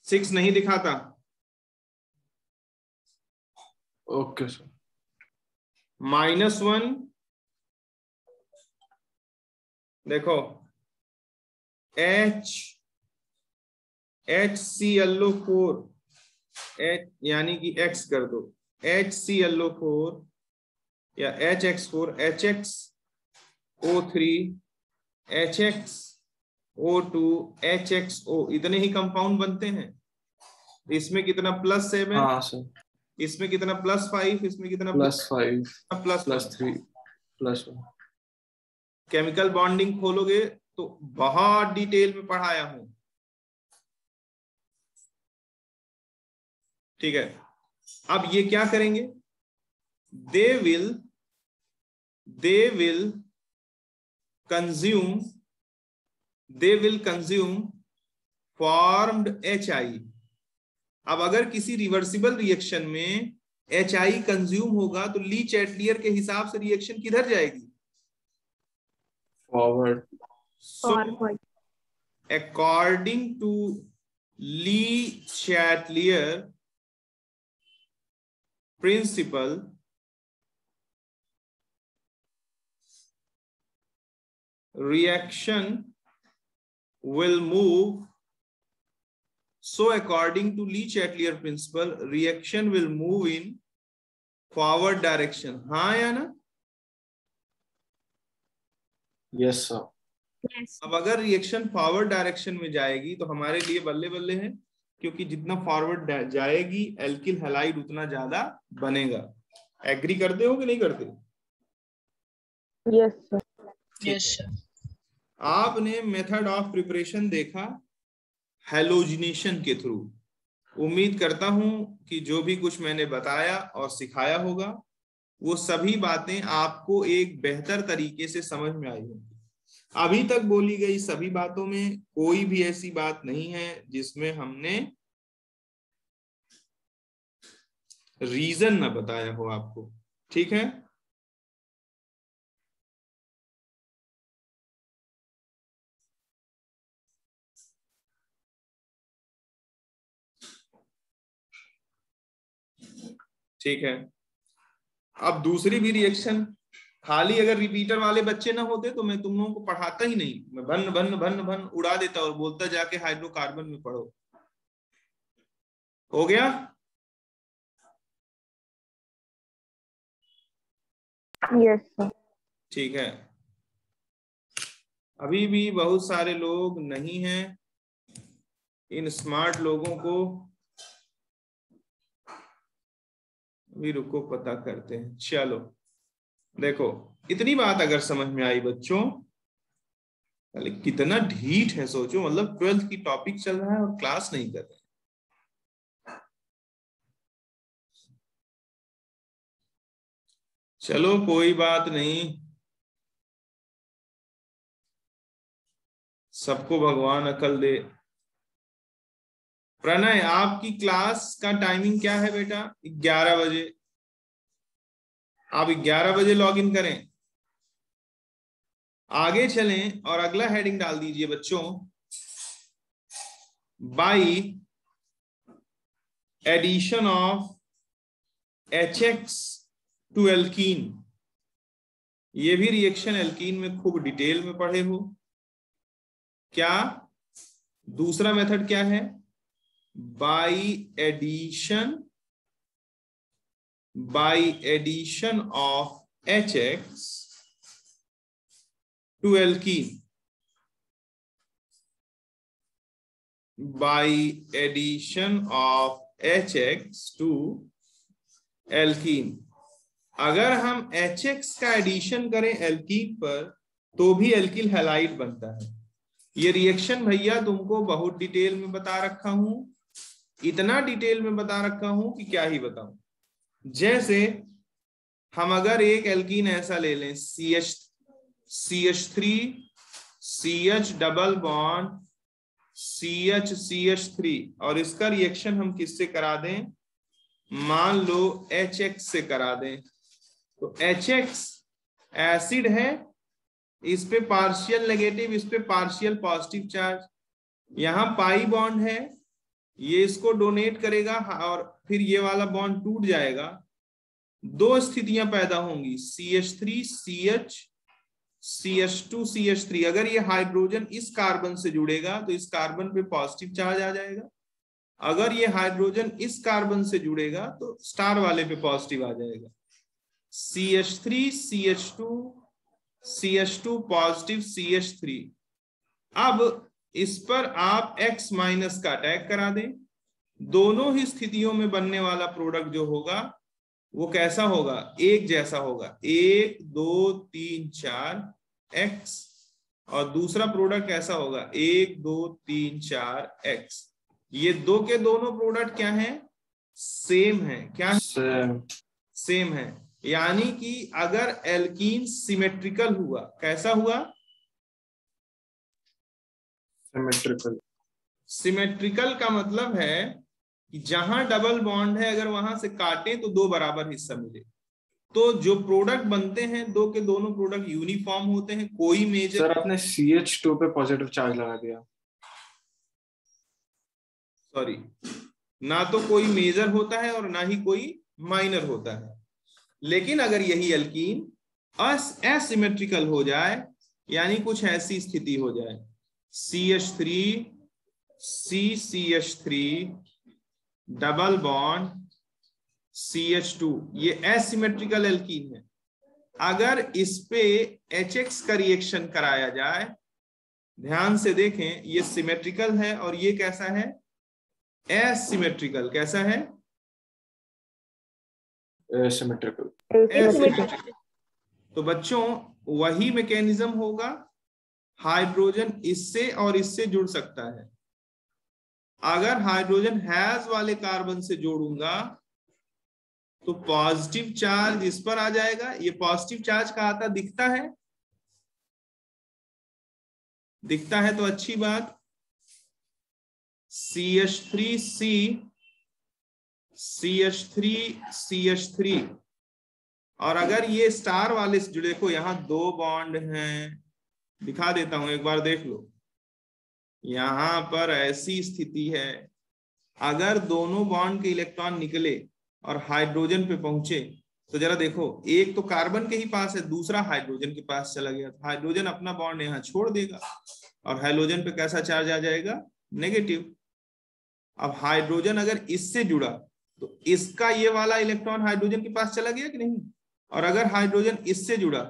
6 नहीं दिखाता। Okay sir. -1 देखो HClO4 H यानी कि X कर दो, HClO4 या HX4 HxO3 HxO2 HxO इतने ही कंपाउंड बनते हैं। इसमें कितना +7, इसमें कितना +5, इसमें कितना +5 +3 +1। केमिकल बॉन्डिंग खोलोगे तो बहुत डिटेल में पढ़ाया हूं, ठीक है। अब ये क्या करेंगे, they will consume formed HI। अब अगर किसी रिवर्सिबल रिएक्शन में HI कंज्यूम होगा तो लीच एटलियर के हिसाब से रिएक्शन किधर जाएगी? Forward. So, according to Lee Chatelier principle, reaction will move. So, according to Lee Chatelier principle, reaction will move in forward direction. हाँ या ना? Yes, sir. Yes. अब अगर रिएक्शन फॉरवर्ड डायरेक्शन में जाएगी तो हमारे लिए बल्ले बल्ले हैं, क्योंकि जितना फॉरवर्ड जाएगी एल्किल हैलाइड उतना ज्यादा बनेगा। एग्री करते हो कि नहीं करते? Yes sir. Yes sir. आपने मेथड ऑफ प्रिपरेशन देखा हैलोजिनेशन के थ्रू। उम्मीद करता हूं कि जो भी कुछ मैंने बताया और सिखाया होगा वो सभी बातें आपको एक बेहतर तरीके से समझ में आई होंगी। अभी तक बोली गई सभी बातों में कोई भी ऐसी बात नहीं है जिसमें हमने रीजन ना बताया हो आपको, ठीक है। ठीक है। अब दूसरी भी रिएक्शन, खाली अगर रिपीटर वाले बच्चे ना होते तो मैं तुम लोगों को पढ़ाता ही नहीं, मैं भन्न भन्न भन्न भन्न उड़ा देता और बोलता जाके हाइड्रोकार्बन में पढ़ो। हो गया? Yes sir. ठीक है। अभी भी बहुत सारे लोग नहीं हैं, इन स्मार्ट लोगों को भी रुको पता करते हैं। चलो देखो, इतनी बात अगर समझ में आई बच्चों, कितना ढीठ है सोचो। मतलब 12th की टॉपिक चल रहा है और क्लास नहीं कर रहे। चलो कोई बात नहीं, सबको भगवान अकल दे। प्रणय, आपकी क्लास का टाइमिंग क्या है बेटा? 11 बजे। आप 11 बजे लॉग इन करें। आगे चलें और अगला हेडिंग डाल दीजिए बच्चों, by addition of HX to alkene. ये भी रिएक्शन एल्कीन में खूब डिटेल में पढ़े हो। क्या दूसरा मेथड क्या है? by addition of HX to alkene, by addition of HX to alkene। अगर हम HX का एडिशन करें एल्कीन पर तो भी एल्किल हैलाइड बनता है। ये रिएक्शन भैया तुमको बहुत डिटेल में बता रखा हूं, इतना डिटेल में बता रखा हूं कि क्या ही बताऊं। जैसे हम अगर एक एल्कीन ऐसा ले लें CH3 CH double bond CH3 और इसका रिएक्शन हम किससे करा दें, मान लो HX से करा दें, तो HX एसिड है, इस पे पार्शियल नेगेटिव, इस पे पार्शियल पॉजिटिव चार्ज, यहाँ पाई बॉन्ड है, ये इसको डोनेट करेगा और फिर ये वाला बॉन्ड टूट जाएगा। दो स्थितियां पैदा होंगी CH3 CH CH2 CH3। अगर ये हाइड्रोजन इस कार्बन से जुड़ेगा तो इस कार्बन पे पॉजिटिव चार्ज आ जाएगा, अगर ये हाइड्रोजन इस कार्बन से जुड़ेगा तो स्टार वाले पे पॉजिटिव आ जाएगा। CH3 CH2 CH2 positive CH3। अब इस पर आप X माइनस का अटैक करा दें, दोनों ही स्थितियों में बनने वाला प्रोडक्ट जो होगा वो कैसा होगा, एक जैसा होगा, 1 2 3 4 X, और दूसरा प्रोडक्ट कैसा होगा, 1 2 3 4 X। ये दो के दोनों प्रोडक्ट क्या हैं, सेम हैं, क्या सेम है, यानी कि अगर एल्कीन सिमेट्रिकल हुआ, कैसा हुआ, सिमेट्रिकल। सिमेट्रिकल का मतलब है कि जहां डबल बॉन्ड है अगर वहां से काटें तो दो बराबर हिस्सा मिले, तो जो प्रोडक्ट बनते हैं दो के दोनों प्रोडक्ट यूनिफॉर्म होते हैं, कोई मेजर। सर आपने CH2 पे पॉजिटिव चार्ज लगा दिया, सॉरी, ना तो कोई मेजर होता है और ना ही कोई माइनर होता है। लेकिन अगर यही एल्कीन एसिमेट्रिकल हो जाए, यानी कुछ ऐसी स्थिति हो जाए CH3 CCH3 double bond CH2, ये एसिमेट्रिकल एल्कीन है, अगर इस पे HX का रिएक्शन कराया जाए, ध्यान से देखें, ये सिमेट्रिकल है और ये कैसा है, एसिमेट्रिकल, कैसा है, एसिमेट्रिकल। तो बच्चों वही मैकेनिज्म होगा, हाइड्रोजन इससे और इससे जुड़ सकता है, अगर हाइड्रोजन हैज वाले कार्बन से जोड़ूंगा तो पॉजिटिव चार्ज इस पर आ जाएगा, ये पॉजिटिव चार्ज का आता दिखता है, दिखता है तो अच्छी बात। CH3C CH3 और अगर ये स्टार वाले से जुड़े, को यहाँ दो बॉन्ड हैं, दिखा देता हूं एक बार देख लो, यहाँ पर ऐसी स्थिति है, अगर दोनों बॉन्ड के इलेक्ट्रॉन निकले और हाइड्रोजन पे पहुंचे तो जरा देखो, एक तो कार्बन के ही पास है, दूसरा हाइड्रोजन के पास चला गया, तो हाइड्रोजन अपना बॉन्ड यहाँ छोड़ देगा और हाइड्रोजन पे कैसा चार्ज आ जाएगा, नेगेटिव। अब हाइड्रोजन अगर इससे जुड़ा तो इसका ये वाला इलेक्ट्रॉन हाइड्रोजन के पास चला गया कि नहीं, और अगर हाइड्रोजन इससे जुड़ा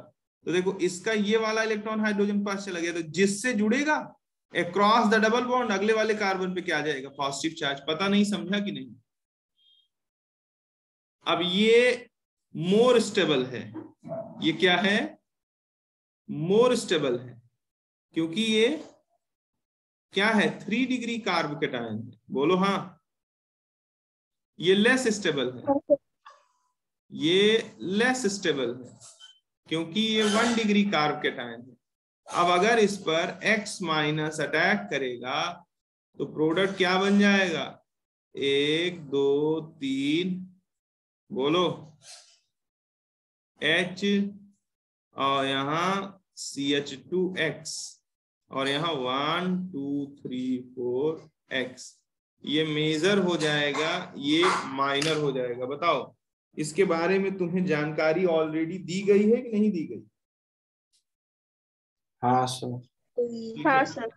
तो देखो इसका ये वाला इलेक्ट्रॉन हाइड्रोजन के पास चला गया, तो जिससे जुड़ेगा अक्रॉस द डबल बॉन्ड अगले वाले कार्बन पे क्या आ जाएगा, पॉजिटिव चार्ज। पता नहीं समझा कि नहीं। अब ये मोर स्टेबल है, ये क्या है, मोर स्टेबल है, क्योंकि ये क्या है, 3 डिग्री कार्ब कैटायन है, बोलो हाँ। ये लेस स्टेबल है, ये लेस स्टेबल है क्योंकि ये 1 डिग्री कार्ब कैटायन है। अब अगर इस पर X माइनस अटैक करेगा तो प्रोडक्ट क्या बन जाएगा, 1 2 3 बोलो H और यहाँ CH2X और यहाँ 1 2 3 4 X, ये मेजर हो जाएगा, ये माइनर हो जाएगा। बताओ इसके बारे में तुम्हें जानकारी ऑलरेडी दी गई है कि नहीं दी गई। हाँ सर, हाँ सर।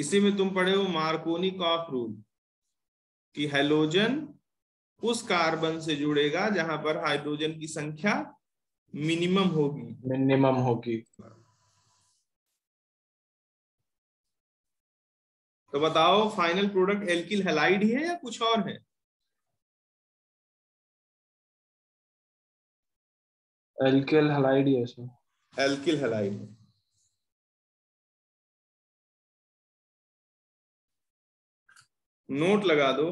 इसी में तुम पढ़े हो मार्कोनी कॉफ रूल, कि हैलोजन उस कार्बन से जुड़ेगा जहां पर हाइड्रोजन की संख्या मिनिमम होगी, मिनिमम होगी। तो बताओ फाइनल प्रोडक्ट एल्किल हैलाइड ही है या कुछ और है। एल्किल हैलाइड है सर, एल्किल हैलाइड है। नोट लगा दो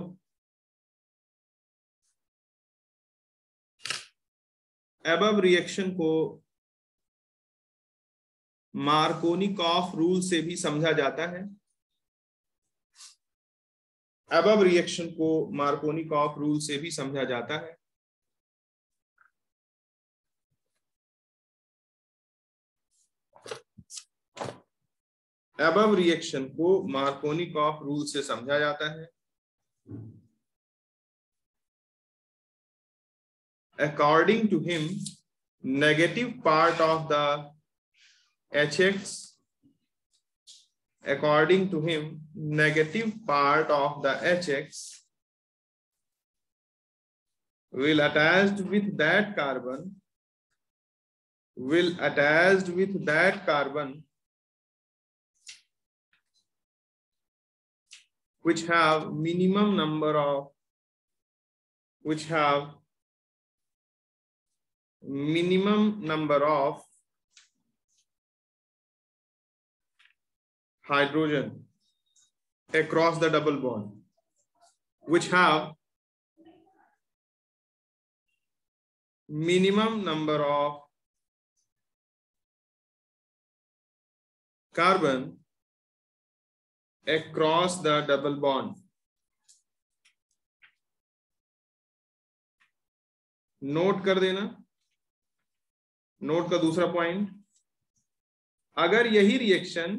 एबव रिएक्शन को मार्कोनिकॉफ रूल से भी समझा जाता है। एबव रिएक्शन को मार्कोनिकॉफ रूल से भी समझा जाता है। एबव रिएक्शन को मार्कोनिकॉफ रूल से समझा जाता है। According to him, negative part of the HX. According to him, negative part of the HX will attached with that carbon. Will attached with that carbon which have minimum number of hydrogen across the double bond, which have minimum number of carbon across the double bond. Note कर देना, note का दूसरा point, अगर यही reaction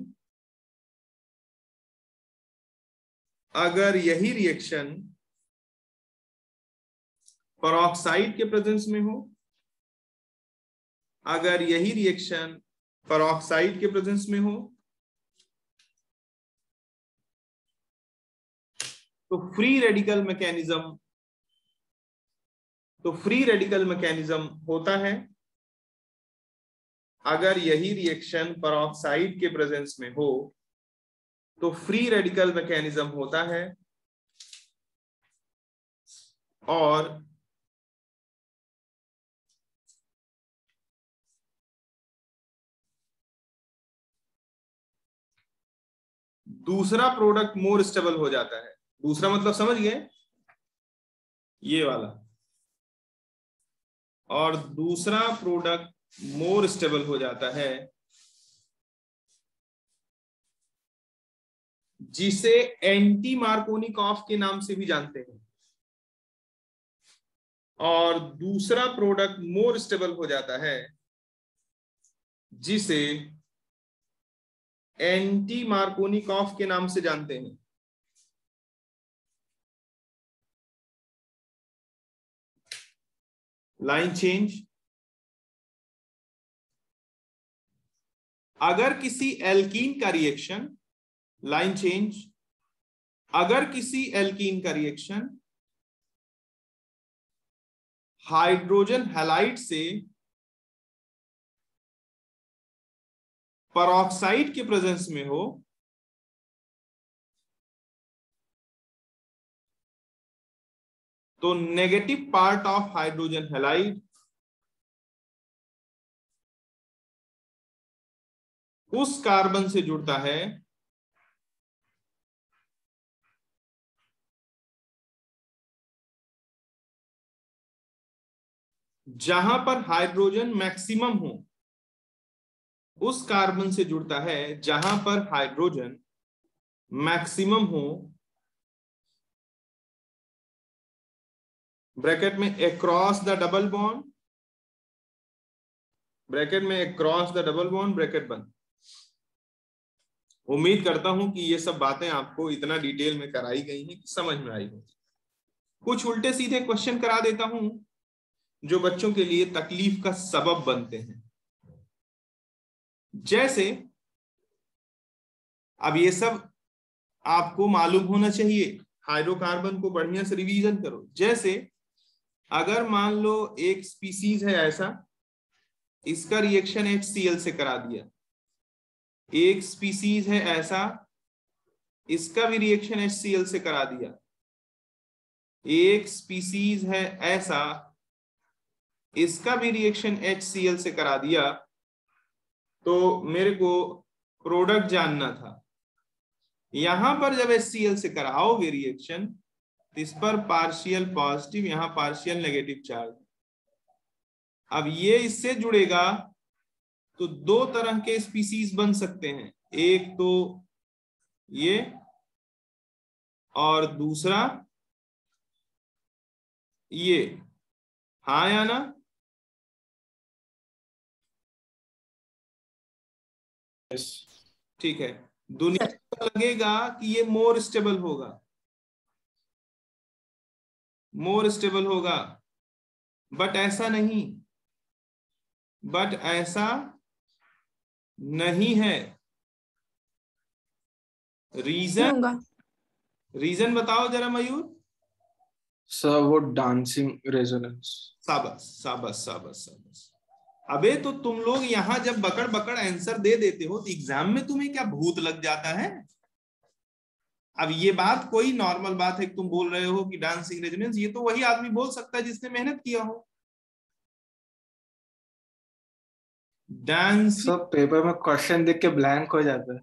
peroxide के presence में हो, तो फ्री रेडिकल मैकेनिज्म होता है। अगर यही रिएक्शन परऑक्साइड के प्रेजेंस में हो तो फ्री रेडिकल मैकेनिज्म होता है और दूसरा प्रोडक्ट मोर स्टेबल हो जाता है। दूसरा मतलब समझ गए, ये वाला, और दूसरा प्रोडक्ट मोर स्टेबल हो जाता है जिसे एंटी मार्कोनिकॉफ के नाम से भी जानते हैं, और दूसरा प्रोडक्ट मोर स्टेबल हो जाता है जिसे एंटी मार्कोनिकॉफ के नाम से जानते हैं। लाइन चेंज, अगर किसी एल्कीन का रिएक्शन, लाइन चेंज, अगर किसी एल्कीन का रिएक्शन हाइड्रोजन हैलाइड से परऑक्साइड के प्रेजेंस में हो तो negative part of hydrogen halide उस कार्बन से जुड़ता है जहां पर हाइड्रोजन मैक्सिमम हो, उस कार्बन से जुड़ता है जहां पर हाइड्रोजन मैक्सिमम हो, ब्रैकेट में across the double bond, bracket में across the double bond, bracket बंद। उम्मीद करता हूं कि ये सब बातें आपको इतना डिटेल में कराई गई हैं कि समझ में आई होंगी। कुछ उल्टे सीधे क्वेश्चन करा देता हूं जो बच्चों के लिए तकलीफ का सबब बनते हैं। जैसे अब ये सब आपको मालूम होना चाहिए, हाइड्रोकार्बन को बढ़िया से रिवीजन करो। जैसे अगर मान लो एक स्पीसीज है ऐसा, इसका रिएक्शन HCl से करा दिया, एक स्पीसीज है ऐसा, इसका भी रिएक्शन HCl से करा दिया, एक स्पीसीज है ऐसा, इसका भी रिएक्शन HCl से करा दिया, तो मेरे को प्रोडक्ट जानना था, यहां पर जब HCl से कराओगे रिएक्शन तो इस पर पार्शियल पॉजिटिव, यहां पार्शियल नेगेटिव चार्ज। अब ये इससे जुड़ेगा तो दो तरह के स्पीसीज बन सकते हैं, एक तो ये और दूसरा ये। हाँ या ना? ठीक है। दुनिया को लगेगा कि ये मोर स्टेबल होगा, मोर स्टेबल होगा, बट ऐसा नहीं, बट ऐसा नहीं है। रीजन बताओ जरा मयूर। सर वो डांसिंग रेजोनेंस। शाबाश शाबाश शाबाश शाबाश। अबे तो तुम लोग यहाँ जब बकड़ बकड़ आंसर दे देते हो तो एग्जाम में तुम्हें क्या भूत लग जाता है? अब ये बात कोई नॉर्मल बात है कि तुम बोल रहे हो कि डांसिंग रेजोनेंस, ये तो वही आदमी बोल सकता है जिसने मेहनत किया हो। डांस सब पेपर में क्वेश्चन देख के ब्लैंक हो जाता है।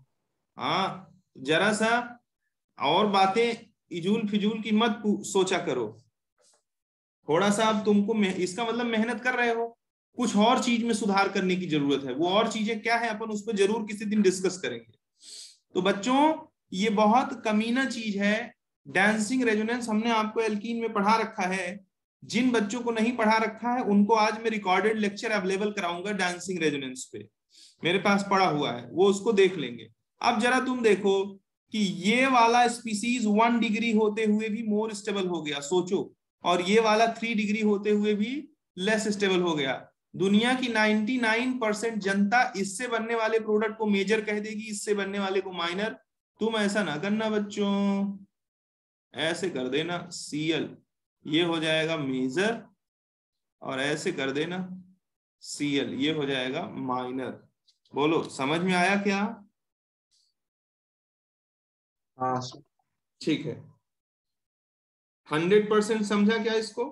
हाँ, जरा सा और बातें इजूल फिजूल की मत सोचा करो थोड़ा सा। अब तुमको इसका मतलब मेहनत कर रहे हो, कुछ और चीज में सुधार करने की जरूरत है। वो और चीजें क्या है अपन उस पर जरूर किसी दिन डिस्कस करेंगे। तो बच्चों ये बहुत कमीना चीज है डांसिंग रेजोनेंस। हमने आपको एल्कीन में पढ़ा रखा है, जिन बच्चों को नहीं पढ़ा रखा है उनको आज मैं रिकॉर्डेड लेक्चर अवेलेबल कराऊंगा डांसिंग रेजोनेंस पे, मेरे पास पड़ा हुआ है, वो उसको देख लेंगे। अब जरा तुम देखो कि ये वाला स्पीसीज 1 डिग्री होते हुए भी मोर स्टेबल हो गया, सोचो, और ये वाला 3 डिग्री होते हुए भी लेस स्टेबल हो गया। दुनिया की 99% जनता इससे बनने वाले प्रोडक्ट को मेजर कह देगी, इससे बनने वाले को माइनर। तुम ऐसा ना करना बच्चों, ऐसे कर देना Cl, ये हो जाएगा मेजर, और ऐसे कर देना Cl, ये हो जाएगा माइनर। बोलो समझ में आया क्या? हाँ ठीक है। 100% समझा क्या इसको?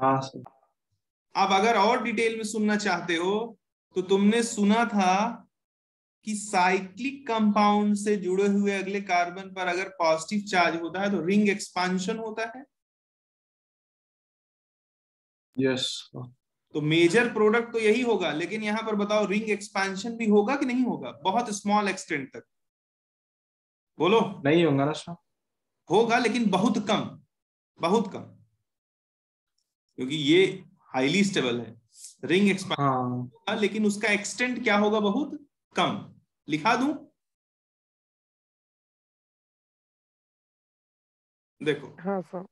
हाँ। अब अगर और डिटेल में सुनना चाहते हो तो तुमने सुना था कि साइक्लिक कंपाउंड से जुड़े हुए अगले कार्बन पर अगर पॉजिटिव चार्ज होता है तो रिंग एक्सपांशन होता है। यस। तो मेजर प्रोडक्ट तो यही होगा, लेकिन यहां पर बताओ रिंग एक्सपेंशन भी होगा कि नहीं होगा? बहुत स्मॉल एक्सटेंट तक बोलो। नहीं होगा ना सर? होगा, लेकिन बहुत कम, बहुत कम, क्योंकि ये हाईली स्टेबल है। रिंग एक्सपेंशन होगा, लेकिन उसका एक्सटेंट क्या होगा? बहुत कम। लिखा दूं? देखो। हाँ सर।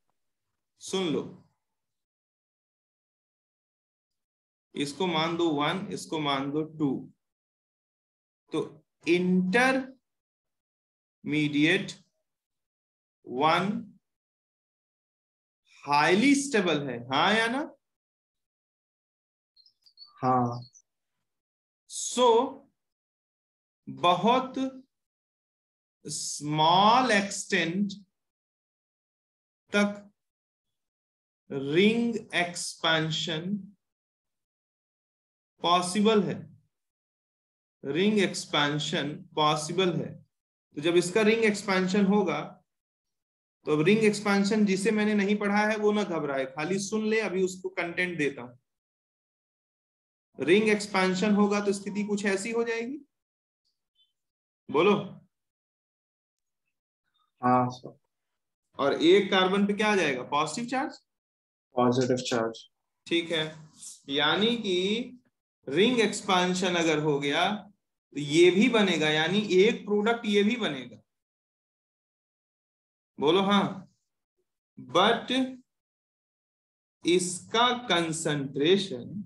सुन लो, इसको मान दो 1, इसको मान दो 2, तो इंटरमीडिएट 1 हाईली स्टेबल है। हाँ या ना? हाँ। सो बहुत स्मॉल एक्सटेंट तक रिंग एक्सपेंशन पॉसिबल है, रिंग एक्सपेंशन पॉसिबल है। तो जब इसका रिंग एक्सपेंशन होगा तो अब रिंग एक्सपेंशन जिसे मैंने नहीं पढ़ा है वो ना घबराए, खाली सुन ले, अभी उसको कंटेंट देता हूं। रिंग एक्सपेंशन होगा तो स्थिति कुछ ऐसी हो जाएगी। बोलो। हाँ सर। और एक कार्बन पे क्या आ जाएगा? Positive charge. पॉजिटिव चार्ज, ठीक है। यानी कि रिंग एक्सपेंशन अगर हो गया तो ये भी बनेगा, यानी एक प्रोडक्ट ये भी बनेगा। बोलो। हाँ, बट इसका कंसंट्रेशन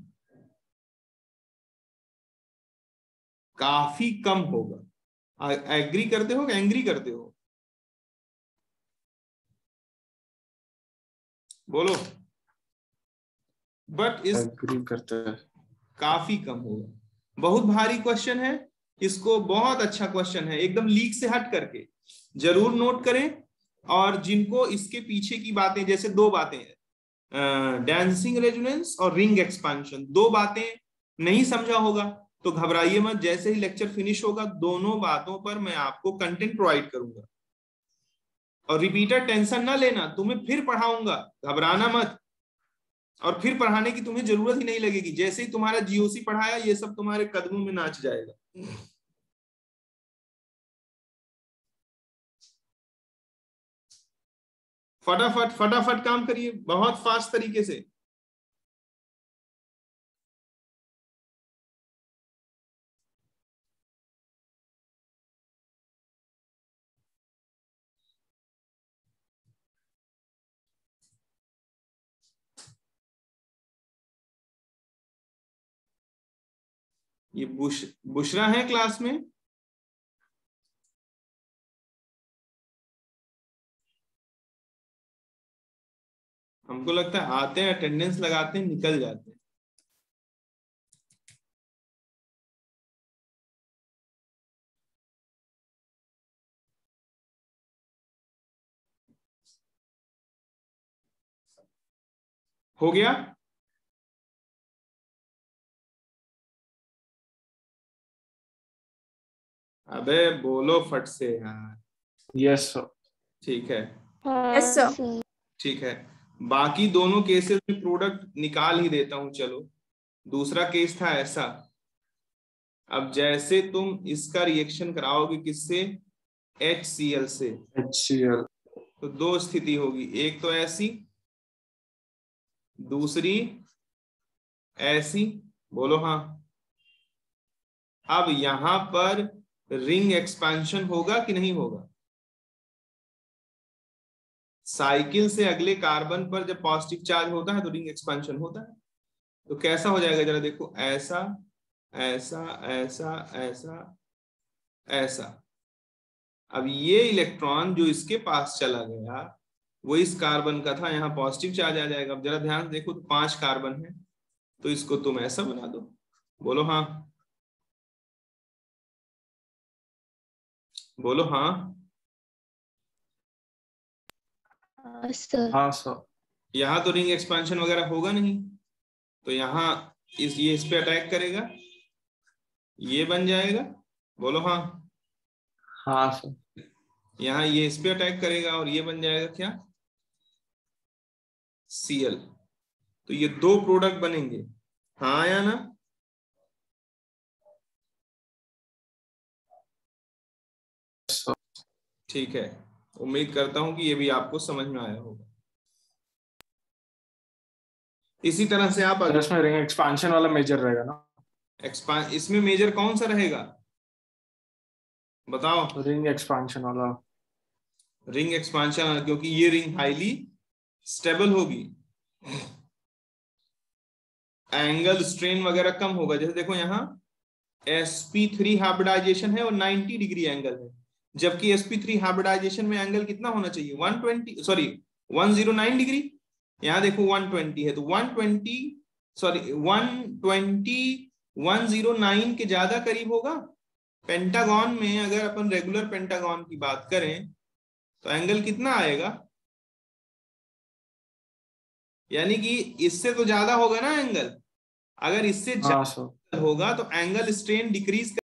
काफी कम होगा। एग्री करते हो? एंग्री करते हो? बोलो। बट इस एग्री करते हैं, काफी कम होगा। बहुत भारी क्वेश्चन है, इसको बहुत अच्छा क्वेश्चन है, एकदम लीक से हट करके जरूर नोट करें। और जिनको इसके पीछे की बातें, जैसे दो बातें हैं, डांसिंग रेजोनेंस और रिंग एक्सपेंशन, दो बातें नहीं समझा होगा तो घबराइए मत, जैसे ही लेक्चर फिनिश होगा दोनों बातों पर मैं आपको कंटेंट प्रोवाइड करूंगा। और रिपीटर टेंशन ना लेना, तुम्हें फिर पढ़ाऊंगा, घबराना मत, और फिर पढ़ाने की तुम्हें जरूरत ही नहीं लगेगी। जैसे ही तुम्हारा जीओसी पढ़ाया ये सब तुम्हारे कदमों में नाच जाएगा। फटाफट फटाफट काम करिए, बहुत फास्ट तरीके से। ये बुशरा है क्लास में? हमको लगता है आते हैं, अटेंडेंस लगाते हैं, निकल जाते हैं। हो गया? अबे बोलो फट से यार। Yes sir. ठीक है, यस सर। ठीक है, बाकी दोनों केसेस में प्रोडक्ट निकाल ही देता हूं। चलो, दूसरा केस था ऐसा। अब जैसे तुम इसका रिएक्शन कराओगे किससे? HCl से। HCl। तो दो स्थिति होगी, एक तो ऐसी, दूसरी ऐसी। बोलो हाँ। अब यहां पर रिंग एक्सपेंशन होगा कि नहीं होगा? साइकिल से अगले कार्बन पर जब पॉजिटिव चार्ज होता है तो रिंग एक्सपेंशन होता है। तो कैसा हो जाएगा जरा देखो, ऐसा ऐसा ऐसा ऐसा ऐसा। अब ये इलेक्ट्रॉन जो इसके पास चला गया वो इस कार्बन का था, यहाँ पॉजिटिव चार्ज आ जाएगा। अब जरा ध्यान से देखो, 5 कार्बन है तो इसको तुम ऐसा बना दो। बोलो हाँ, बोलो हाँ। हाँ सर। यहाँ तो रिंग एक्सपेंशन वगैरह होगा नहीं, तो यहाँ ये इस पे अटैक करेगा, ये बन जाएगा। बोलो हाँ। हाँ सर। यहाँ ये इस पे अटैक करेगा और ये बन जाएगा क्या? Cl। तो ये 2 प्रोडक्ट बनेंगे, हाँ या ना? ठीक है, उम्मीद करता हूं कि ये भी आपको समझ में आया होगा। इसी तरह से आप इसमें रिंग एक्सपेंशन वाला मेजर रहेगा ना? इसमें मेजर कौन सा रहेगा बताओ? रिंग एक्सपेंशन वाला। रिंग एक्सपेंशन वाला, क्योंकि ये रिंग हाईली स्टेबल होगी, एंगल स्ट्रेन वगैरह कम होगा। जैसे देखो यहाँ sp3 हाइब्रिडाइजेशन है और 90 डिग्री एंगल है, जबकि sp3 हाइब्रिडाइजेशन में एंगल कितना होना चाहिए? 109 डिग्री। यहाँ देखो 120 है, तो 109 के ज्यादा करीब होगा। पेंटागॉन में अगर अपन रेगुलर पेंटागॉन की बात करें तो एंगल कितना आएगा? यानी कि इससे तो ज्यादा होगा ना एंगल। अगर इससे ज्यादा होगा तो एंगल स्ट्रेन डिक्रीज